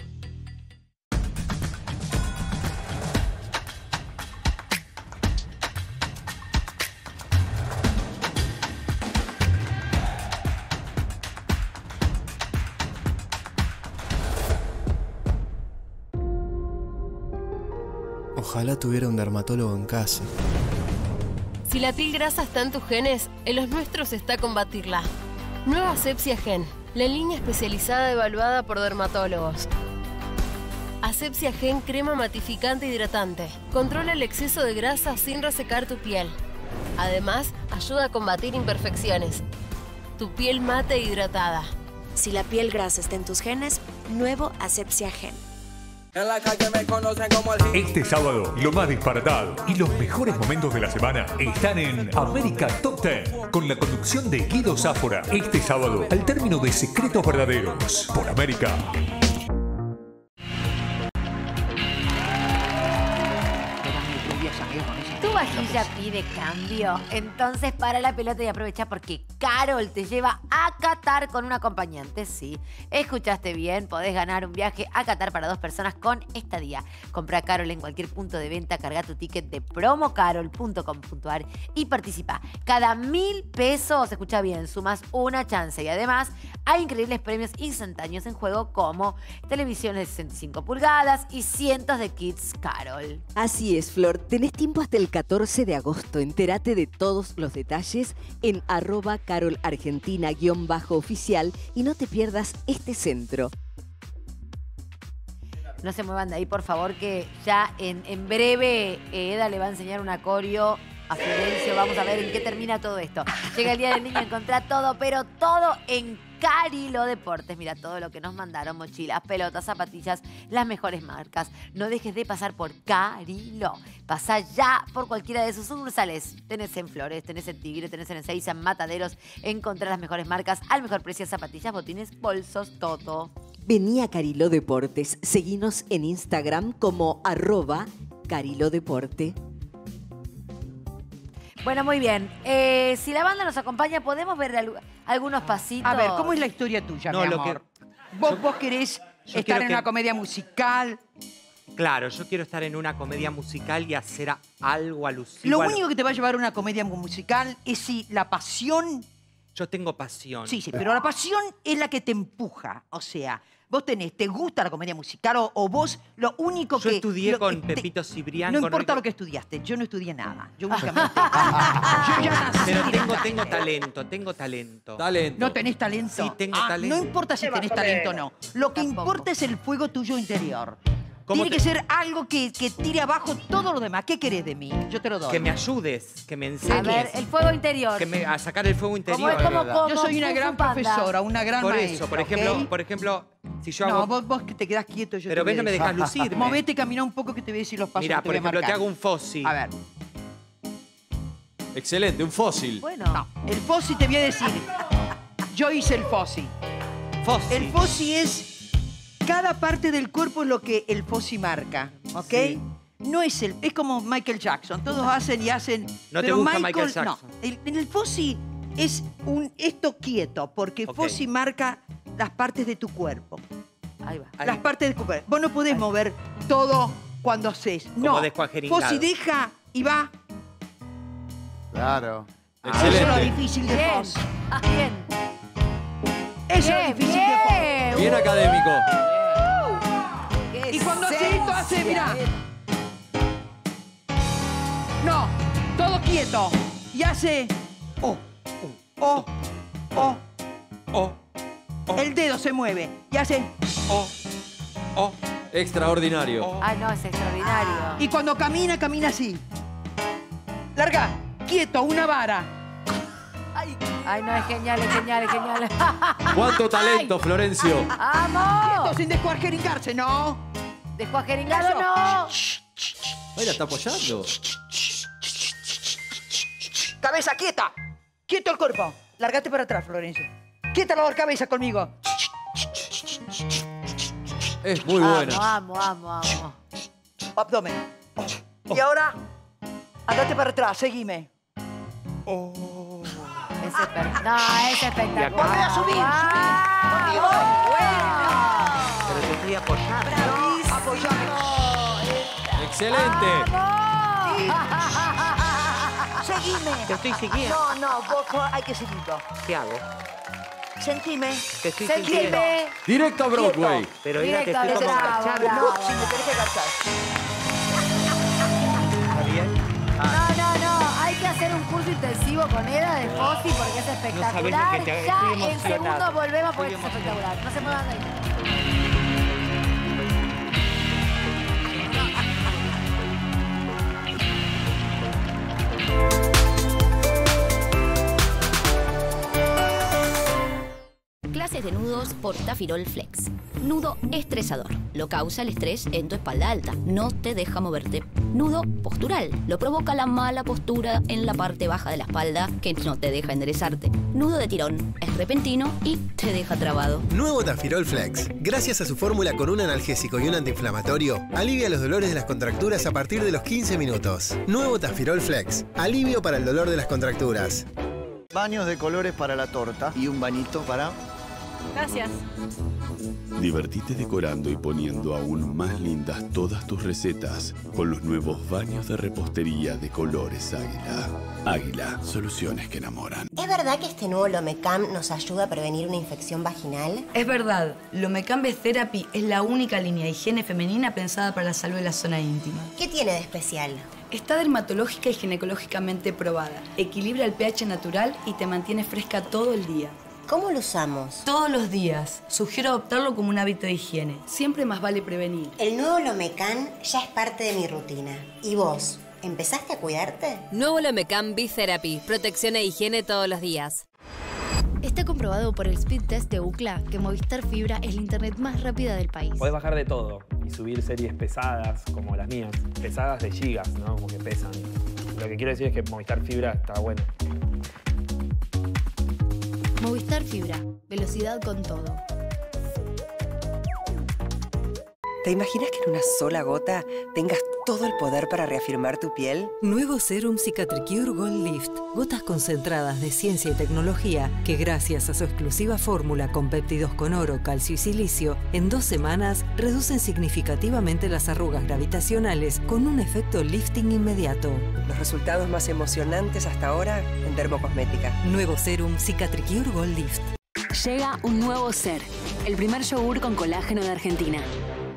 Ojalá tuviera un dermatólogo en casa. Si la piel grasa está en tus genes, en los nuestros está combatirla. Nueva Asepsia Gen, la línea especializada evaluada por dermatólogos. Asepsia Gen crema matificante hidratante. Controla el exceso de grasa sin resecar tu piel. Además, ayuda a combatir imperfecciones. Tu piel mate e hidratada. Si la piel grasa está en tus genes, nuevo Asepsia Gen. En la calle me conocen como el... Este sábado, lo más disparatado y los mejores momentos de la semana están en América Top diez, con la conducción de Guido Sáfora. Este sábado, al término de Secretos Verdaderos, por América. Tu vajilla pide cambio. Entonces para la pelota y aprovecha porque Carol te lleva a Qatar con un acompañante. Sí, escuchaste bien, podés ganar un viaje a Qatar para dos personas con estadía. Compra Carol en cualquier punto de venta, carga tu ticket de promo carol punto com punto ar y participa. Cada mil pesos, escucha bien, sumas una chance. Y además hay increíbles premios instantáneos en juego como televisiones de sesenta y cinco pulgadas y cientos de kits Carol. Así es, Flor. Tenés tiempo hasta el catorce de agosto. Entérate de todos los detalles en arroba carolargentina-oficial y no te pierdas este centro. No se muevan de ahí, por favor, que ya en, en breve Edda le va a enseñar un acorio a Florencio. Vamos a ver en qué termina todo esto. Llega el Día del Niño, encontrá todo, pero todo en Carilo Deportes. Mira todo lo que nos mandaron: mochilas, pelotas, zapatillas, las mejores marcas. No dejes de pasar por Carilo. Pasá ya por cualquiera de sus sucursales. Tenés en Flores, tenés en Tigre, tenés en Ezeiza, en Mataderos. Encontrá las mejores marcas al mejor precio: zapatillas, botines, bolsos, todo. Vení a Carilo Deportes. Seguinos en Instagram como arroba Carilo Deporte. Bueno, muy bien. Eh, si la banda nos acompaña, ¿podemos ver al, algunos pasitos? A ver, ¿cómo es la historia tuya, no, mi amor? Lo que... ¿Vos, yo, vos querés estar en que... una comedia musical? Claro, yo quiero estar en una comedia musical y hacer algo alusivo. Lo a... único que te va a llevar a una comedia musical es si la pasión... Yo tengo pasión. Sí, sí, pero la pasión es la que te empuja. O sea, vos tenés, ¿te gusta la comedia musical o, o vos lo único que... Yo estudié lo, con te, Pepito Cibrián. No importa Rico. Lo que estudiaste, yo no estudié nada. Yo únicamente... yo ya nací. Pero tengo, tengo talento, tengo talento. Talento. ¿No tenés talento? Sí, tengo ah, talento. No importa si tenés talento o no. Lo que Tampoco. importa es el fuego tuyo interior. Tiene te... que ser algo que, que tire abajo todo lo demás. ¿Qué querés de mí? Yo te lo doy. Que me ayudes, que me enseñes. A ver, el fuego interior. Que me, a sacar el fuego interior. ¿Cómo, cómo, cómo, yo soy una gran profesora, una gran por maestra. Por eso, por ejemplo, ¿okay? por ejemplo, si yo hago... No, vos, vos que te quedás quieto. Yo Pero ves, no me dejas lucirme. Movete, camina un poco que te voy a decir los pasos. Mira, por ejemplo, te hago un fósil. A ver. Excelente, un fósil. Bueno. No, el fósil te voy a decir. Yo hice el fósil. Fósil. El fósil es... Cada parte del cuerpo es lo que el Fosse marca, ¿ok? Sí. No es el... Es como Michael Jackson. Todos hacen y hacen... No te gusta Michael, Michael Jackson. No. En el, el Fosse es un esto quieto, porque okay. Fosse marca las partes de tu cuerpo. Ahí va. Ahí. Las partes de tu cuerpo. Vos no podés Ahí. mover todo cuando haces. No. Fosse deja y va... Claro. Ah, Excelente. Eso es lo difícil de Fosse. Bien. Eso bien, es lo difícil bien. de Fosse. Bien académico. Y cuando Chito hace, mirá. No, todo quieto. Y hace... Oh, oh, oh, oh, oh. El dedo se mueve. Y hace... Oh, oh. Extraordinario. Oh. Ah, no, es extraordinario. Y cuando camina, camina así. Larga, quieto, una vara. Ay, Ay no, es genial, es genial, es genial. ¿Cuánto talento, Ay. Florencio? ¡Vamos! Quieto, sin descuajeringarse, ¿no? Descuajeringarlo no. Mira, está apoyando. Cabeza quieta. Quieto el cuerpo. Largate para atrás, Florencia. Quieta la cabeza conmigo. Es muy bueno. Amo, amo, amo. Abdomen. Oh, oh. Y ahora, andate para atrás, seguime. Oh. Es espectacular. No, es espectacular. Volvé a subir, subir. Bueno. Pero te estoy apoyando. ¡Excelente! ¡Vamos! Sí. Seguime. Te estoy siguiendo. No, no, vos hay que seguirlo. ¿Qué hago? Sentime. Te estoy siguiendo. Directo a Broadway. Quieto. Pero ya te estoy como agachar. No, si me tenés que agachar. ¿Está bien? Ah. No, no, no. Hay que hacer un curso intensivo con Edda de Fosse porque es espectacular. No te... Ya en segundos volvemos porque es espectacular. No se muevan de ahí. Clases de nudos por Tafirol Flex. Nudo estresador. Lo causa el estrés en tu espalda alta. No te deja moverte. Nudo postural. Lo provoca la mala postura en la parte baja de la espalda que no te deja enderezarte. Nudo de tirón. Es repentino y te deja trabado. Nuevo Tafirol Flex. Gracias a su fórmula con un analgésico y un antiinflamatorio, alivia los dolores de las contracturas a partir de los quince minutos. Nuevo Tafirol Flex. Alivio para el dolor de las contracturas. Baños de colores para la torta y un bañito para... Gracias. Divertite decorando y poniendo aún más lindas todas tus recetas con los nuevos baños de repostería de colores Águila. Águila, soluciones que enamoran. ¿Es verdad que este nuevo Lomecam nos ayuda a prevenir una infección vaginal? Es verdad. Lomecam Best Therapy es la única línea de higiene femenina pensada para la salud de la zona íntima. ¿Qué tiene de especial? Está dermatológica y ginecológicamente probada. Equilibra el pH natural y te mantiene fresca todo el día. ¿Cómo lo usamos? Todos los días. Sugiero adoptarlo como un hábito de higiene. Siempre más vale prevenir. El nuevo Lomecam ya es parte de mi rutina. ¿Y vos? ¿Empezaste a cuidarte? Nuevo Lomecam Best Therapy. Protección e higiene todos los días. Está comprobado por el speed test de UCLA que Movistar Fibra es la internet más rápida del país. Podés bajar de todo y subir series pesadas, como las mías. Pesadas de gigas, ¿no? Como que pesan. Lo que quiero decir es que Movistar Fibra está bueno. Movistar Fibra. Velocidad con todo. ¿Te imaginas que en una sola gota tengas todo el poder para reafirmar tu piel? Nuevo Serum Cicatricure Gold Lift. Gotas concentradas de ciencia y tecnología que gracias a su exclusiva fórmula con péptidos con oro, calcio y silicio, en dos semanas reducen significativamente las arrugas gravitacionales con un efecto lifting inmediato. Los resultados más emocionantes hasta ahora en dermocosmética. Nuevo Serum Cicatricure Gold Lift. Llega un nuevo ser, el primer yogur con colágeno de Argentina.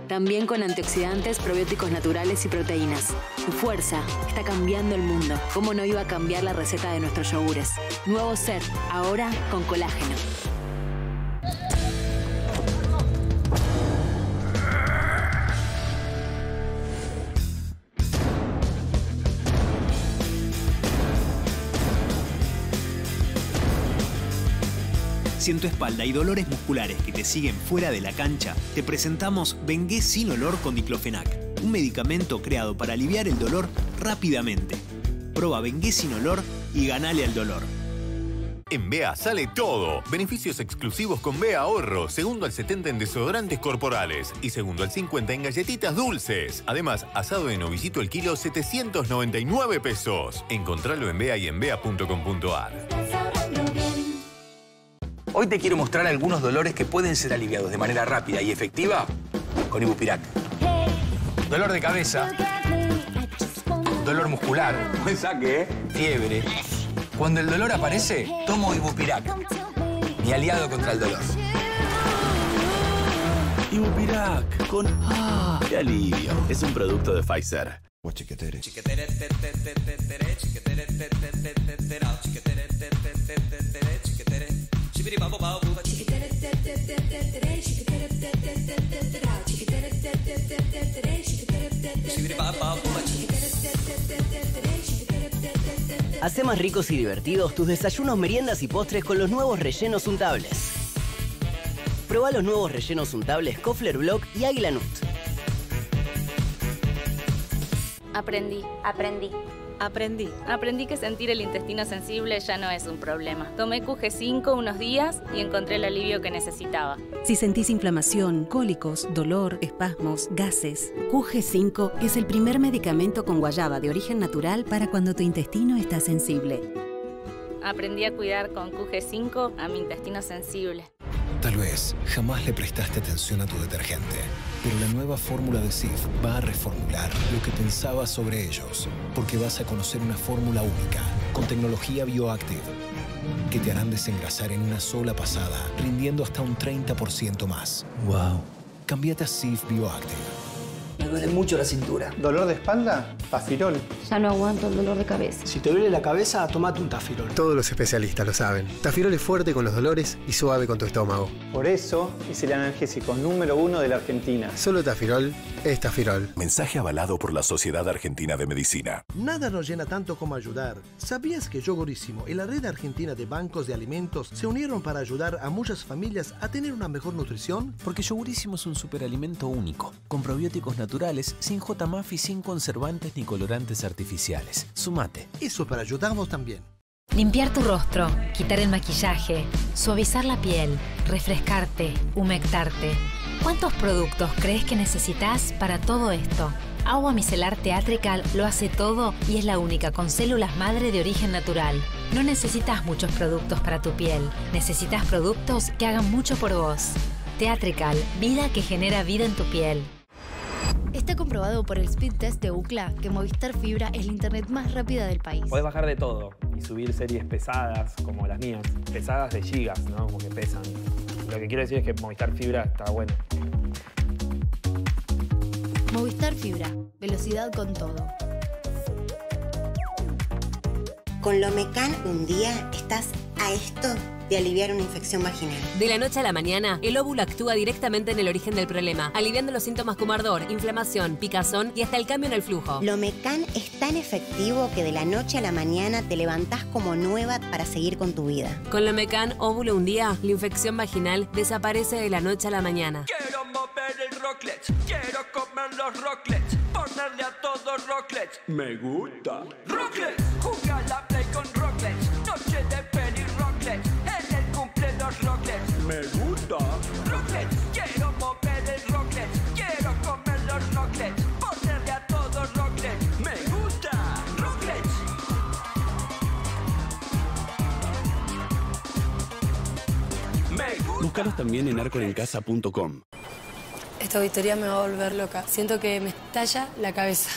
También con antioxidantes, probióticos naturales y proteínas. Su fuerza está cambiando el mundo. ¿Cómo no iba a cambiar la receta de nuestros yogures? Nuevo ser, ahora con colágeno. Si en tu espalda hay dolores musculares que te siguen fuera de la cancha, te presentamos Bengué sin olor con diclofenac, un medicamento creado para aliviar el dolor rápidamente. Proba Bengué sin olor y ganale al dolor. En B E A sale todo. Beneficios exclusivos con B E A Ahorro. Segundo al setenta en desodorantes corporales. Y segundo al cincuenta en galletitas dulces. Además, asado de novillito el kilo, setecientos noventa y nueve pesos. Encontralo en B E A y en bea punto com punto ar. Hoy te quiero mostrar algunos dolores que pueden ser aliviados de manera rápida y efectiva con Ibupirac. Dolor de cabeza. Dolor muscular. Buen saque, ¿eh? Fiebre. Cuando el dolor aparece, tomo Ibupirac, mi aliado contra el dolor. Ibupirac, con ¡ah! ¡Qué alivio! Es un producto de Pfizer. Hacé más ricos y divertidos tus desayunos, meriendas y postres con los nuevos rellenos untables. Probá los nuevos rellenos untables Koffler Block y Águila Nut. Aprendí, aprendí, aprendí. Aprendí que sentir el intestino sensible ya no es un problema. Tomé Q G cinco unos días y encontré el alivio que necesitaba. Si sentís inflamación, cólicos, dolor, espasmos, gases, Q G cinco es el primer medicamento con guayaba de origen natural para cuando tu intestino está sensible. Aprendí a cuidar con Q G cinco a mi intestino sensible. Tal vez jamás le prestaste atención a tu detergente, pero la nueva fórmula de Cif va a reformular lo que pensabas sobre ellos, porque vas a conocer una fórmula única, con tecnología Bioactive, que te harán desengrasar en una sola pasada, rindiendo hasta un treinta por ciento más. ¡Wow! Cámbiate a Cif Bioactive. Me duele mucho la cintura. ¿Dolor de espalda? Tafirol. Ya no aguanto el dolor de cabeza. Si te duele la cabeza, tomate un Tafirol. Todos los especialistas lo saben. Tafirol es fuerte con los dolores y suave con tu estómago. Por eso es el analgésico número uno de la Argentina. Solo Tafirol es Tafirol. Mensaje avalado por la Sociedad Argentina de Medicina. Nada nos llena tanto como ayudar. ¿Sabías que Yogurísimo y la Red Argentina de Bancos de Alimentos se unieron para ayudar a muchas familias a tener una mejor nutrición? Porque Yogurísimo es un superalimento único, con probióticos naturales. Naturales, sin J M A F I, sin conservantes ni colorantes artificiales. Sumate. Eso para ayudarnos también. Limpiar tu rostro, quitar el maquillaje, suavizar la piel, refrescarte, humectarte. ¿Cuántos productos crees que necesitas para todo esto? Agua micelar Teatrical lo hace todo y es la única con células madre de origen natural. No necesitas muchos productos para tu piel. Necesitas productos que hagan mucho por vos. Teatrical, vida que genera vida en tu piel. Está comprobado por el speed test de U C L A que Movistar Fibra es la internet más rápida del país. Podés bajar de todo y subir series pesadas, como las mías. Pesadas de gigas, ¿no? Como que pesan. Lo que quiero decir es que Movistar Fibra está bueno. Movistar Fibra. Velocidad con todo. Con Lomecan un día estás a esto de aliviar una infección vaginal. De la noche a la mañana, el óvulo actúa directamente en el origen del problema, aliviando los síntomas como ardor, inflamación, picazón y hasta el cambio en el flujo. Lomecan es tan efectivo que de la noche a la mañana te levantás como nueva para seguir con tu vida. Con Lomecan, óvulo un día, la infección vaginal desaparece de la noche a la mañana. Quiero mover el rocklet, quiero comer los rocklets, ponerle a todos rocklets. Me gusta. Rocklets, juega la play con rocklets, noche de peli rocklets. Me gusta. Rocklets, quiero mover el rocklet, quiero comer los rocklets, ponerle a todos rocklets. Me gusta. Rocklets. Me gusta. Búscalos también en arco en casa punto com. Esta auditoría me va a volver loca. Siento que me estalla la cabeza.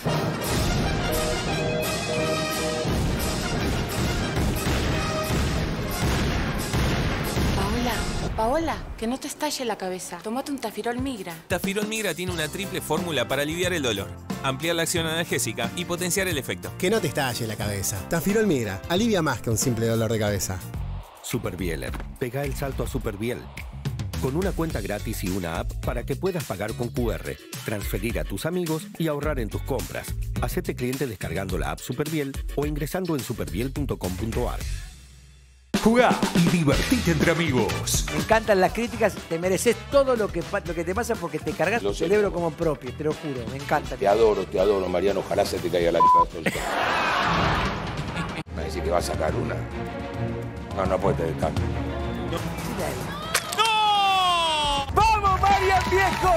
Paola, que no te estalle la cabeza. Tomate un Tafirol Migra. Tafirol Migra tiene una triple fórmula para aliviar el dolor, ampliar la acción analgésica y potenciar el efecto. Que no te estalle la cabeza. Tafirol Migra alivia más que un simple dolor de cabeza. Superbieler. Pega el salto a Superbiel. Con una cuenta gratis y una app para que puedas pagar con Q R, transferir a tus amigos y ahorrar en tus compras. Hacete cliente descargando la app Superbiel o ingresando en superbiel punto com punto ar. Jugá y divertite entre amigos. Me encantan las críticas, te mereces todo lo que, lo que te pasa porque te cargas tu cerebro como propio, te lo juro, me encanta. Te adoro, te adoro, Mariano, ojalá se te caiga la mierda. Me va a decir que va a sacar una. No, no puede estar. ¡No! ¡Vamos, Mariano Viejo!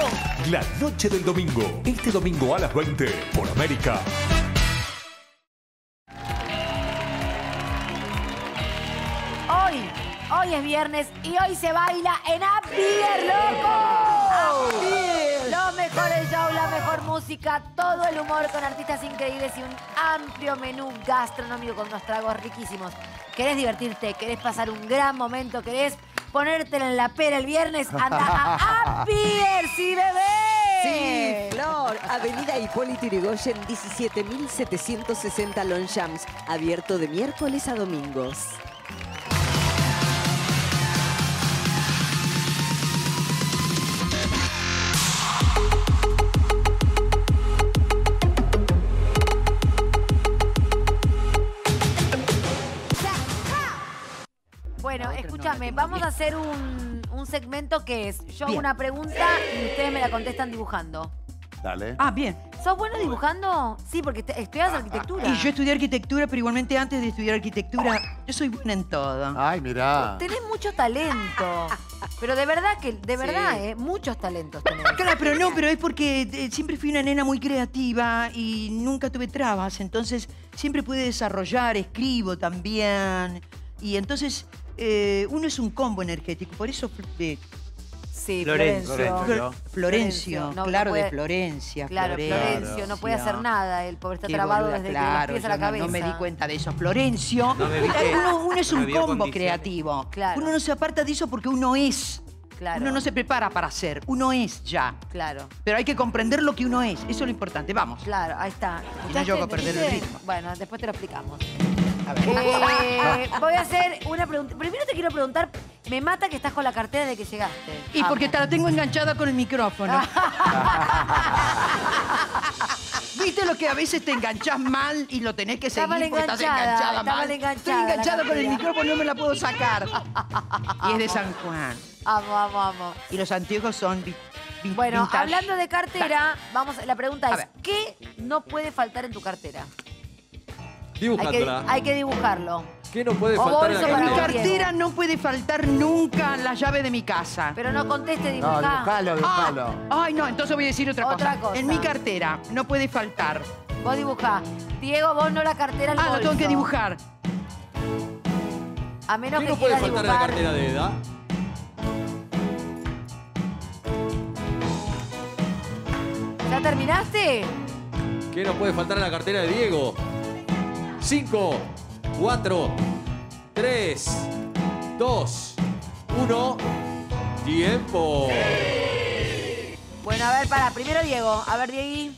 La noche del domingo, este domingo a las veinte, por América. Hoy es viernes y hoy se baila en Ampier, loco. Ampier. Los mejores shows, la mejor música, todo el humor con artistas increíbles y un amplio menú gastronómico con unos tragos riquísimos. ¿Querés divertirte? ¿Querés pasar un gran momento? ¿Querés ponértela en la pera el viernes? Anda a Ampier, sí, bebé. Sí, Flor. Avenida Hipólito Yrigoyen, diecisiete mil setecientos sesenta Longchamps. Abierto de miércoles a domingos. Bueno, escúchame, vamos a hacer un, un segmento que es yo hago una pregunta y ustedes me la contestan dibujando. Dale. Ah, bien. ¿Sos bueno dibujando? Sí, porque estudias arquitectura. Y yo estudié arquitectura, pero igualmente antes de estudiar arquitectura, yo soy buena en todo. Ay, mirá. Tenés mucho talento. Pero de verdad que, de verdad, sí. eh, muchos talentos tenés. Claro, pero no, pero es porque siempre fui una nena muy creativa y nunca tuve trabas. Entonces, siempre pude desarrollar, escribo también. Y entonces, eh, uno es un combo energético. Por eso... Eh, Sí, Florencio. Florencio, Florencio, Florencio no, claro, no puede, de Florencia. Claro, Florencio, Florencio, no puede hacer nada. El pobre está trabado boluda, desde claro, que empieza la cabeza. No, no me di cuenta de eso. Florencio, no uno, uno es no un combo creativo. Claro. Uno no se aparta de eso porque uno es. Claro. Uno no se prepara para ser, uno es ya. Claro. Pero hay que comprender lo que uno es, eso es lo importante. Vamos. Claro, ahí está. Y no llego a perder el ritmo. Bueno, después te lo explicamos. A ver. Eh, voy a hacer una pregunta. Primero te quiero preguntar, me mata que estás con la cartera de que llegaste. Y ah, porque te la tengo enganchada con el micrófono. ¿Viste lo que a veces te enganchás mal y lo tenés que seguir porque estás enganchada mal? Estoy enganchada con el micrófono, no me la puedo sacar. Y es de San Juan. Amo, amo, amo. Y los anteojos son... Bueno, vintage. Hablando de cartera, vamos, la pregunta es, ¿qué no puede faltar en tu cartera? Dibujándola. Hay que, hay que dibujarlo. ¿Qué no puede faltar en la cartera? En mi cartera no puede faltar nunca la llave de mi casa. Pero no conteste, dibujá. No, dibujalo, dibujalo. Ah, ay, no, entonces voy a decir otra, otra cosa. cosa. En mi cartera no puede faltar. Vos dibujá. Diego, vos no la cartera, el Ah, bolso. Lo tengo que dibujar. A menos ¿Qué que no puede faltar dibujar... en la cartera de Edda? ¿Ya terminaste? ¿Qué no puede faltar en la cartera de Diego? cinco, cuatro, tres, dos, uno, ¡tiempo! Sí. Bueno, a ver, para, primero Diego. A ver, Diego.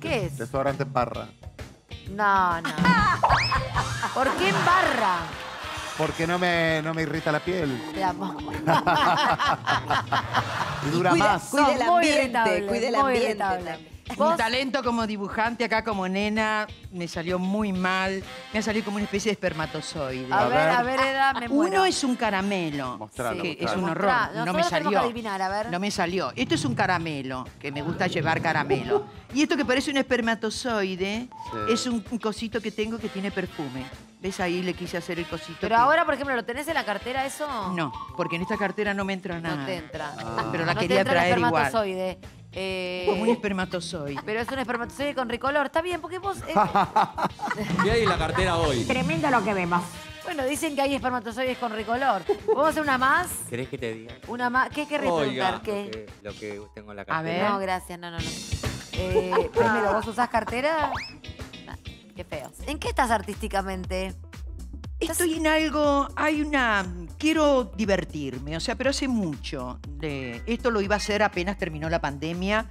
¿Qué es? Desodorante en barra. No, no. ¿Por qué en barra? Porque no me, no me irrita la piel. Te amo. Y dura cuida, más. Cuide el ambiente, cuide el ambiente. ¿Vos? Mi talento como dibujante acá como nena me salió muy mal. Me ha salido como una especie de espermatozoide. A ver, a ver, Edda, me muero. Uno es un caramelo. Mostralo, que mostralo. Es un horror. Mostralo. No me salió. Adivinar, a ver. No me salió. Esto es un caramelo, que me gusta llevar caramelo. Y esto que parece un espermatozoide sí. es un cosito que tengo que tiene perfume. ¿Ves? Ahí le quise hacer el cosito. Pero que... ahora, por ejemplo, ¿lo tenés en la cartera eso? No, porque en esta cartera no me entra nada. No te entra. Ah. Pero la no quería te entra traer el espermatozoide. Igual. Eh... Como un espermatozoide. Pero es un espermatozoide con ricolor. Está bien, porque vos... Eh... ¿Qué hay en la cartera hoy? Tremendo lo que vemos. Bueno, dicen que hay espermatozoides con ricolor. ¿Vamos a hacer una más? ¿Querés que te diga? Una más. ¿Qué querés preguntar? ¿Qué? Lo que tengo en la cartera. A ver. No, gracias. No, no, no. Eh, primero, ¿vos usás cartera? Nah, qué feo. ¿En qué estás artísticamente? Estoy en algo, hay una... Quiero divertirme, o sea, pero hace mucho. De, esto lo iba a hacer apenas terminó la pandemia,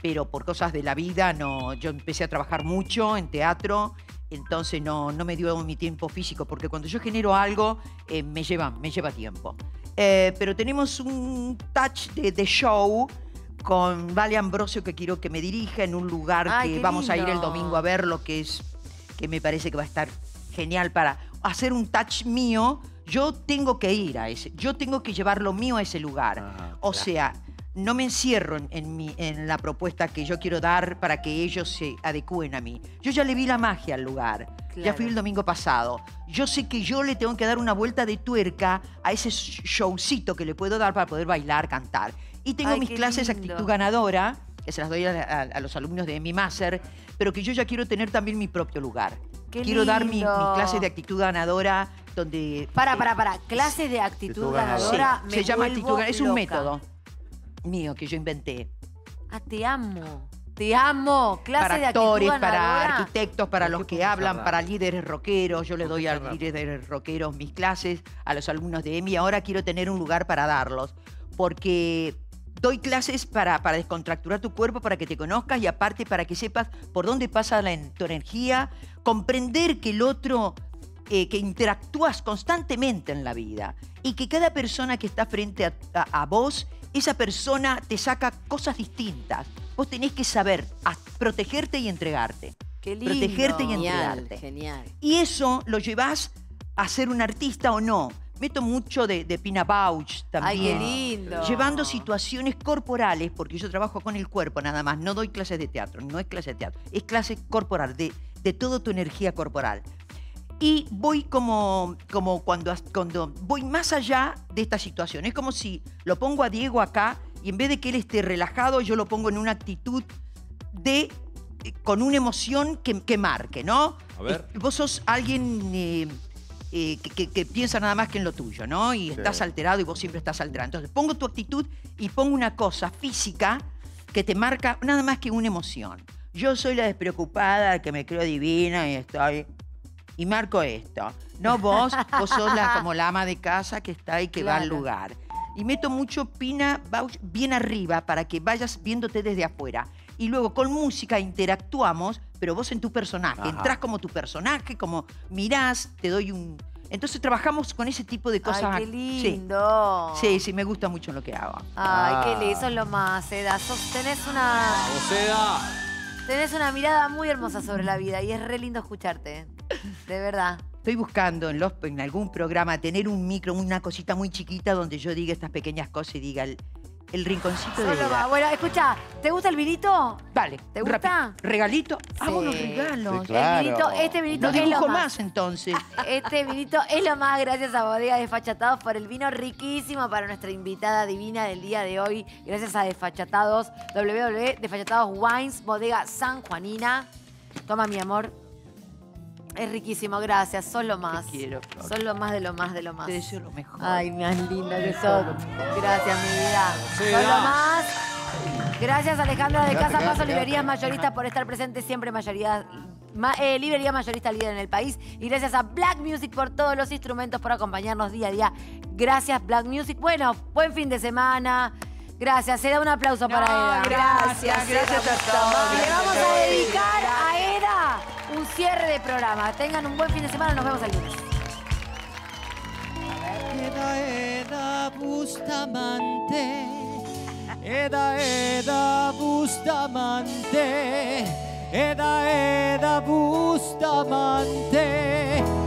pero por cosas de la vida, no. Yo empecé a trabajar mucho en teatro, entonces no, no me dio mi tiempo físico, porque cuando yo genero algo, eh, me, lleva, me lleva tiempo. Eh, pero tenemos un touch de, de show con Vale Ambrosio, que quiero que me dirija en un lugar Ay, que vamos lindo. a ir el domingo a ver lo que es, que me parece que va a estar genial para... hacer un touch mío, yo tengo que ir a ese, yo tengo que llevar lo mío a ese lugar. Ah, o claro. sea, no me encierro en, en, mi, en la propuesta que yo quiero dar para que ellos se adecúen a mí. Yo ya le vi la magia al lugar. Claro. Ya fui el domingo pasado. Yo sé que yo le tengo que dar una vuelta de tuerca a ese showcito que le puedo dar para poder bailar, cantar. Y tengo Ay, mis clases lindo. Actitud Ganadora, que se las doy a, a, a los alumnos de mi máster, pero que yo ya quiero tener también mi propio lugar. Qué quiero lindo. Dar mi, mi clase de actitud ganadora, donde... Para, para, para. Clases de actitud ganadora. Sí, me se llama actitud ganadora. Es un loca. Método mío que yo inventé. Ah, te amo. Te amo. Clase para de actores, ganadora. Para arquitectos, para los que hablan, para líderes rockeros. Yo le doy a líderes rockeros mis clases, a los alumnos de E M I. Ahora quiero tener un lugar para darlos. Porque doy clases para, para descontracturar tu cuerpo, para que te conozcas y aparte para que sepas por dónde pasa la, tu energía. Comprender que el otro... Eh, que interactúas constantemente en la vida y que cada persona que está frente a, a, a vos, esa persona te saca cosas distintas. Vos tenés que saber protegerte y entregarte. Qué lindo. Protegerte y entregarte. Genial, genial. Y eso lo llevas a ser un artista o no. Meto mucho de, de Pina Bausch también. Ay, qué lindo. Llevando situaciones corporales, porque yo trabajo con el cuerpo nada más. No doy clases de teatro, no es clase de teatro. Es clase corporal, de, de toda tu energía corporal. Y voy como, como cuando, cuando voy más allá de esta situación. Es como si lo pongo a Diego acá y en vez de que él esté relajado, yo lo pongo en una actitud de, con una emoción que, que marque, ¿no? A ver. Vos sos alguien eh, eh, que, que, que piensa nada más que en lo tuyo, ¿no? Y sí. estás alterado y vos siempre estás alterado. Entonces pongo tu actitud y pongo una cosa física que te marca nada más que una emoción. Yo soy la despreocupada, que me creo divina y estoy... Y marco esto. No vos, vos sos la, como la ama de casa que está y que claro. va al lugar. Y meto mucho Pina Bausch bien arriba para que vayas viéndote desde afuera. Y luego con música interactuamos, pero vos en tu personaje. Ajá. Entrás como tu personaje, como mirás, te doy un... Entonces trabajamos con ese tipo de cosas. ¡Ay, qué lindo! Sí, sí, sí, me gusta mucho lo que hago. ¡Ay, ah. qué lindo! Eso es lo más, Edda. Sos, tenés una... Edda. Tenés una mirada muy hermosa sobre la vida y es re lindo escucharte. De verdad. Estoy buscando en, los, en algún programa tener un micro, una cosita muy chiquita donde yo diga estas pequeñas cosas y diga el, el rinconcito de Edda. Bueno, escucha, ¿te gusta el vinito? Dale. ¿Te gusta? Rápido. ¿Regalito? Sí. Hago los regalos. Sí, claro. El vinito, este vinito no es lo más. más entonces. Este vinito es lo más, gracias a Bodega Desfachatados por el vino riquísimo para nuestra invitada divina del día de hoy. Gracias a Desfachatados, doble u doble u doble u punto Desfachatados Wines, Bodega San Juanina. Toma, mi amor. Es riquísimo, gracias. Sos lo más. Te quiero, Flor. Sos lo más de lo más de lo más. Te deseo lo mejor. Ay, más linda que sos. Gracias, mi vida. Sí, sos lo más. Gracias, Alejandra de Casa Paso Librerías Mayorista por estar presente siempre, mayoría, ma, eh, librería mayorista líder en el país. Y gracias a Black Music por todos los instrumentos por acompañarnos día a día. Gracias, Black Music. Bueno, buen fin de semana. Gracias, se da un aplauso no, para Edda. Gracias, gracias, gracias a todos. Le vamos a dedicar a Edda un cierre de programa. Tengan un buen fin de semana, nos vemos el lunes. Edda, Edda Bustamante. Edda, Edda Bustamante. Edda, Edda Bustamante.